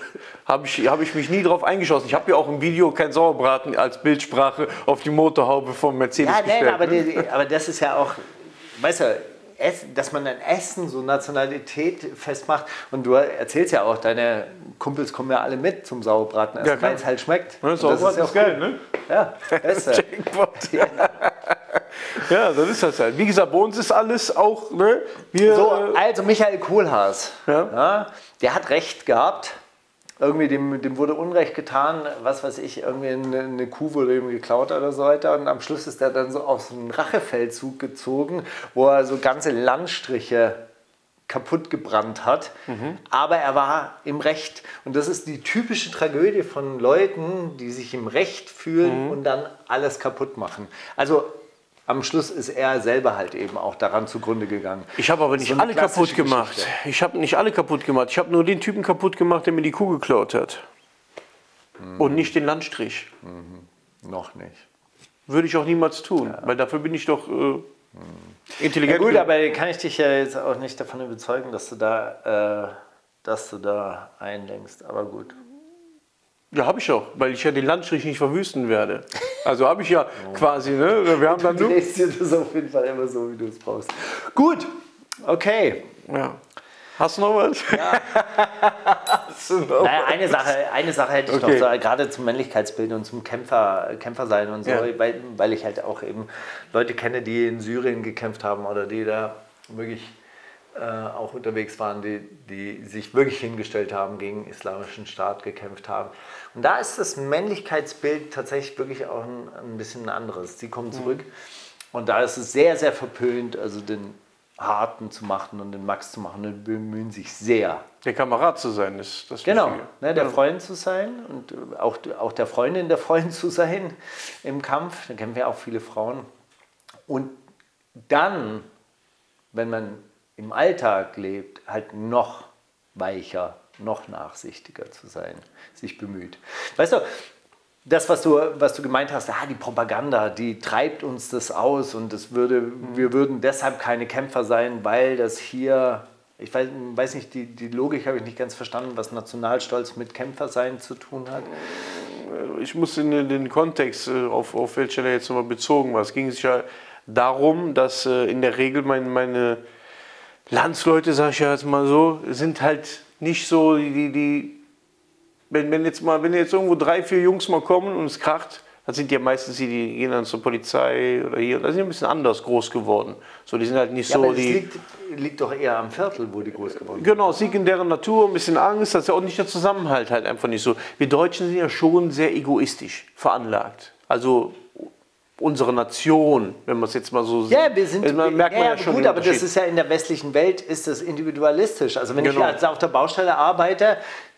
habe ich mich nie drauf eingeschossen. Ich habe ja auch im Video kein Sauerbraten als Bildsprache auf die Motorhaube vom Mercedes gestellt. Nein, aber das ist ja auch, weißt du, dass man an Essen so Nationalität festmacht. Und du erzählst ja auch, deine Kumpels kommen ja alle mit zum Sauerbraten essen, weil es halt schmeckt. Ja, Sauerbraten ist geil, ne? Ja, ja, das ist das halt. Wie gesagt, bei uns ist alles auch... Ne, also Michael Kohlhaas, der hat Recht gehabt. Irgendwie dem wurde Unrecht getan, was weiß ich, irgendwie eine Kuh wurde ihm geklaut oder so weiter. Und am Schluss ist er dann so auf so einen Rachefeldzug gezogen, wo er so ganze Landstriche kaputt gebrannt hat. Aber er war im Recht. Und das ist die typische Tragödie von Leuten, die sich im Recht fühlen und dann alles kaputt machen. Also... Am Schluss ist er selber halt eben auch daran zugrunde gegangen. Ich habe aber nicht alle kaputt gemacht. Ich habe nicht alle kaputt gemacht. Ich habe nur den Typen kaputt gemacht, der mir die Kuh geklaut hat. Und nicht den Landstrich. Noch nicht. Würde ich auch niemals tun, weil dafür bin ich doch intelligent. Ja, gut, aber kann ich dich ja jetzt auch nicht davon überzeugen, dass du da einlenkst. Aber gut. Ja, habe ich auch, weil ich ja den Landstrich nicht verwüsten werde. Also habe ich ja quasi, ne? Wir haben dann du lässt dir das auf jeden Fall immer so, wie du es brauchst. Gut, okay. Ja. Hast du noch was? Ja. Naja, eine Sache hätte ich noch, so, gerade zum Männlichkeitsbild und zum Kämpfersein und so, weil ich halt auch eben Leute kenne, die in Syrien gekämpft haben oder die da wirklich... auch unterwegs waren, die sich wirklich hingestellt haben, gegen den Islamischen Staat gekämpft haben. Und da ist das Männlichkeitsbild tatsächlich wirklich auch ein bisschen ein anderes. Die kommen zurück und da ist es sehr, sehr verpönt, also den Harten zu machen und den Max zu machen. Die bemühen sich sehr. Der Kamerad zu sein ist das Wichtige. Genau, der Freund zu sein und auch der Freundin der Freund zu sein im Kampf. Da kämpfen ja auch viele Frauen. Und dann, wenn man im Alltag lebt, halt noch weicher, noch nachsichtiger zu sein, sich bemüht. Weißt du, das, was du gemeint hast, die Propaganda, die treibt uns das aus und wir würden deshalb keine Kämpfer sein, weil das hier, ich weiß nicht, die Logik habe ich nicht ganz verstanden, was Nationalstolz mit Kämpfersein zu tun hat. Ich muss in den Kontext, auf welcher er jetzt nochmal bezogen war, es ging sich ja darum, dass in der Regel meine Landsleute, sag ich ja jetzt mal so, sind halt nicht so die wenn jetzt irgendwo 3, 4 Jungs mal kommen und es kracht, das sind ja meistens die, die gehen dann zur Polizei oder hier. Da sind ein bisschen anders groß geworden. So, die sind halt nicht ja, so aber die. Liegt doch eher am Viertel, wo die groß geworden sind. Genau, es liegt in deren Natur, ein bisschen Angst, das ist ja auch nicht der Zusammenhalt halt einfach nicht so. Wir Deutschen sind ja schon sehr egoistisch veranlagt. Also unsere Nation, wenn man es jetzt mal so sieht. Ja, wir sind, merkt man ja schon gut, aber das ist ja in der westlichen Welt, ist das individualistisch. Also wenn genau. ich jetzt auf der Baustelle arbeite,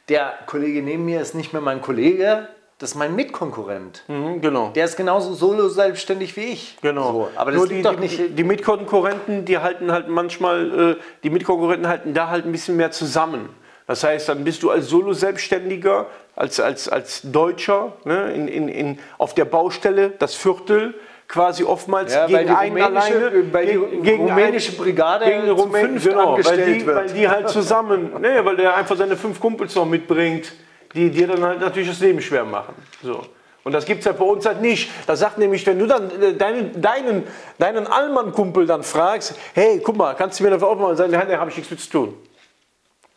der Kollege neben mir ist nicht mehr mein Kollege, das ist mein Mitkonkurrent. Mhm, genau. Der ist genauso solo selbstständig wie ich. Genau. So, aber das nur die, doch nicht die Mitkonkurrenten, die halten halt manchmal, die Mitkonkurrenten halten da halt ein bisschen mehr zusammen. Das heißt, dann bist du als Solo-Selbstständiger, als Deutscher ne, auf der Baustelle, das Viertel, quasi oftmals ja, gegen einen alleine, gegen rumänische Brigade, gegen zu fünf genau, angestellt wird. Weil die halt zusammen, ne, weil der einfach seine 5 Kumpels noch mitbringt, die dir dann halt natürlich das Leben schwer machen. So. Und das gibt es halt bei uns halt nicht. Da sagt nämlich, wenn du dann deinen Allmann-Kumpel dann fragst, hey, guck mal, kannst du mir dafür auch mal sagen, da habe ich nichts mit zu tun.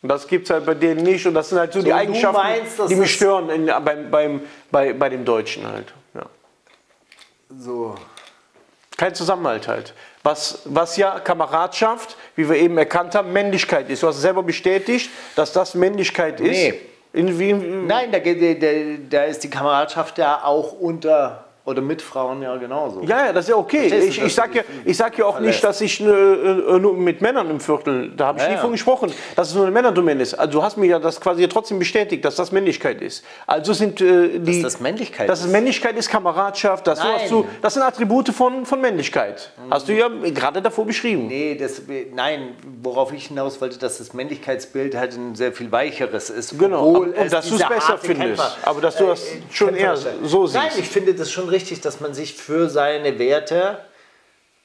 Und das gibt es halt bei denen nicht und das sind halt so die Eigenschaften, die mich stören bei dem Deutschen halt. Ja. So. Kein Zusammenhalt halt. Was ja Kameradschaft, wie wir eben erkannt haben, Männlichkeit ist. Du hast selber bestätigt, dass das Männlichkeit ist. Nein, da ist die Kameradschaft ja auch unter... Oder mit Frauen ja genauso. Ja, das ist ja okay. Ich sag ja auch nicht, dass ich nur mit Männern im Viertel, da habe ich nie von gesprochen, dass es nur eine Männerdomäne ist. Also du hast mir ja das quasi trotzdem bestätigt, dass das Männlichkeit ist. Also sind die... Dass das Männlichkeit ist? Dass es Männlichkeit ist, Kameradschaft, das sind Attribute von Männlichkeit. Mhm. Hast du ja gerade davor beschrieben. Nee, nein, worauf ich hinaus wollte, dass das Männlichkeitsbild halt ein sehr viel weicheres ist. Genau, und dass du es besser findest. Aber dass du das schon eher so siehst. Nein, ich finde das schon richtig, dass man sich für seine Werte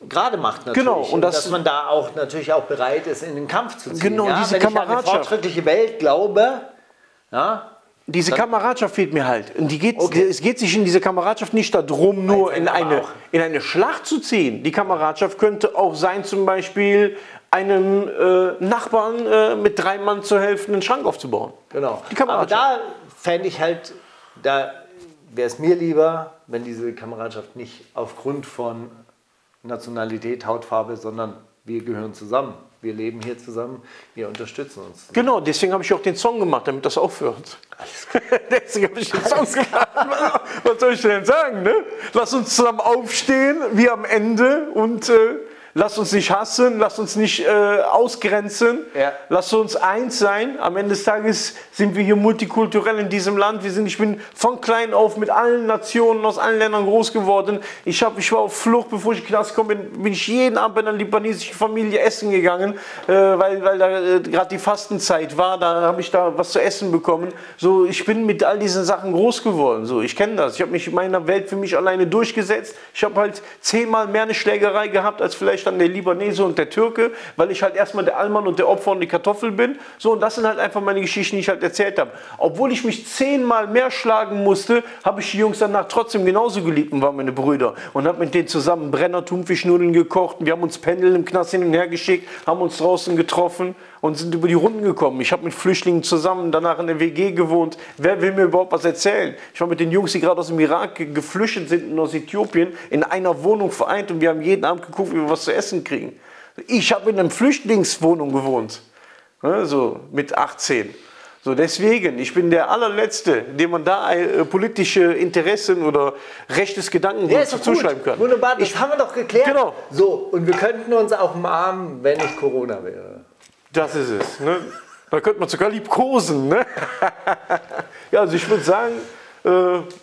gerade macht natürlich. Genau, und dass man da auch natürlich auch bereit ist, in den Kampf zu ziehen. Genau, ja? Wenn ich an eine fortschrittliche Welt glaube, ja, diese Kameradschaft fehlt mir halt. Und die geht, es geht sich in dieser Kameradschaft nicht darum, nur in eine Schlacht zu ziehen. Die Kameradschaft könnte auch sein, zum Beispiel einem Nachbarn mit 3 Mann zu helfen, einen Schrank aufzubauen. Genau. Die Kameradschaft. Aber da fände ich halt, da wäre es mir lieber, wenn diese Kameradschaft nicht aufgrund von Nationalität, Hautfarbe, sondern wir gehören zusammen, wir leben hier zusammen, wir unterstützen uns. Genau, deswegen habe ich auch den Song gemacht, damit das aufhört. Alles klar. Deswegen habe ich den Song gemacht. Was soll ich denn sagen? Ne? Lass uns zusammen aufstehen, wir am Ende und lass uns nicht hassen, lass uns nicht ausgrenzen, ja. Lass uns eins sein. Am Ende des Tages sind wir hier multikulturell in diesem Land. Ich bin von klein auf mit allen Nationen aus allen Ländern groß geworden. Ich war auf Flucht, bevor ich in den Knast gekommen bin, bin ich jeden Abend in einer libanesischen Familie essen gegangen, weil da gerade die Fastenzeit war, da habe ich da was zu essen bekommen. So, ich bin mit all diesen Sachen groß geworden. So, ich kenne das. Ich habe mich in meiner Welt für mich alleine durchgesetzt. Ich habe halt 10-mal mehr eine Schlägerei gehabt, als vielleicht dann der Libanese und der Türke, weil ich halt erstmal der Allmann und der Opfer und die Kartoffel bin. So, und das sind halt einfach meine Geschichten, die ich halt erzählt habe. Obwohl ich mich 10-mal mehr schlagen musste, habe ich die Jungs danach trotzdem genauso geliebt und waren meine Brüder. Und habe mit denen zusammen Brenner, Thunfischnudeln gekocht. Wir haben uns Pendeln im Knast hin und her geschickt, haben uns draußen getroffen und sind über die Runden gekommen. Ich habe mit Flüchtlingen zusammen danach in der WG gewohnt. Wer will mir überhaupt was erzählen? Ich war mit den Jungs, die gerade aus dem Irak geflüchtet sind und aus Äthiopien, in einer Wohnung vereint und wir haben jeden Abend geguckt, wie wir was zu essen kriegen. Ich habe in einer Flüchtlingswohnung gewohnt, so mit 18. So, deswegen, ich bin der allerletzte, dem man da politische Interessen oder rechtes Gedankengut zuschreiben kann. Wunderbar, das haben wir doch geklärt. Genau. So, und wir könnten uns auch umarmen, wenn nicht Corona wäre. Das ist es. Ne? Da könnte man sogar liebkosen. Ne? Ja, also ich würde sagen,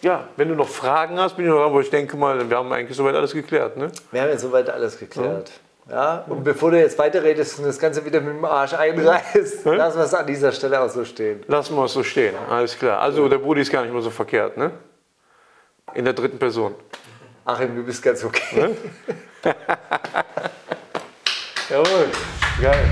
ja, wenn du noch Fragen hast, bin ich noch dran, aber ich denke mal, wir haben eigentlich soweit alles geklärt. Ne? Wir haben ja soweit alles geklärt. Ja. Ja? Und bevor du jetzt weiterredest und das Ganze wieder mit dem Arsch einreißt, lassen wir es an dieser Stelle auch so stehen. Lassen wir es so stehen, alles klar. Also der Brudi ist gar nicht mehr so verkehrt, ne? In der dritten Person. Achim, du bist ganz okay. Ne? Jawohl, geil.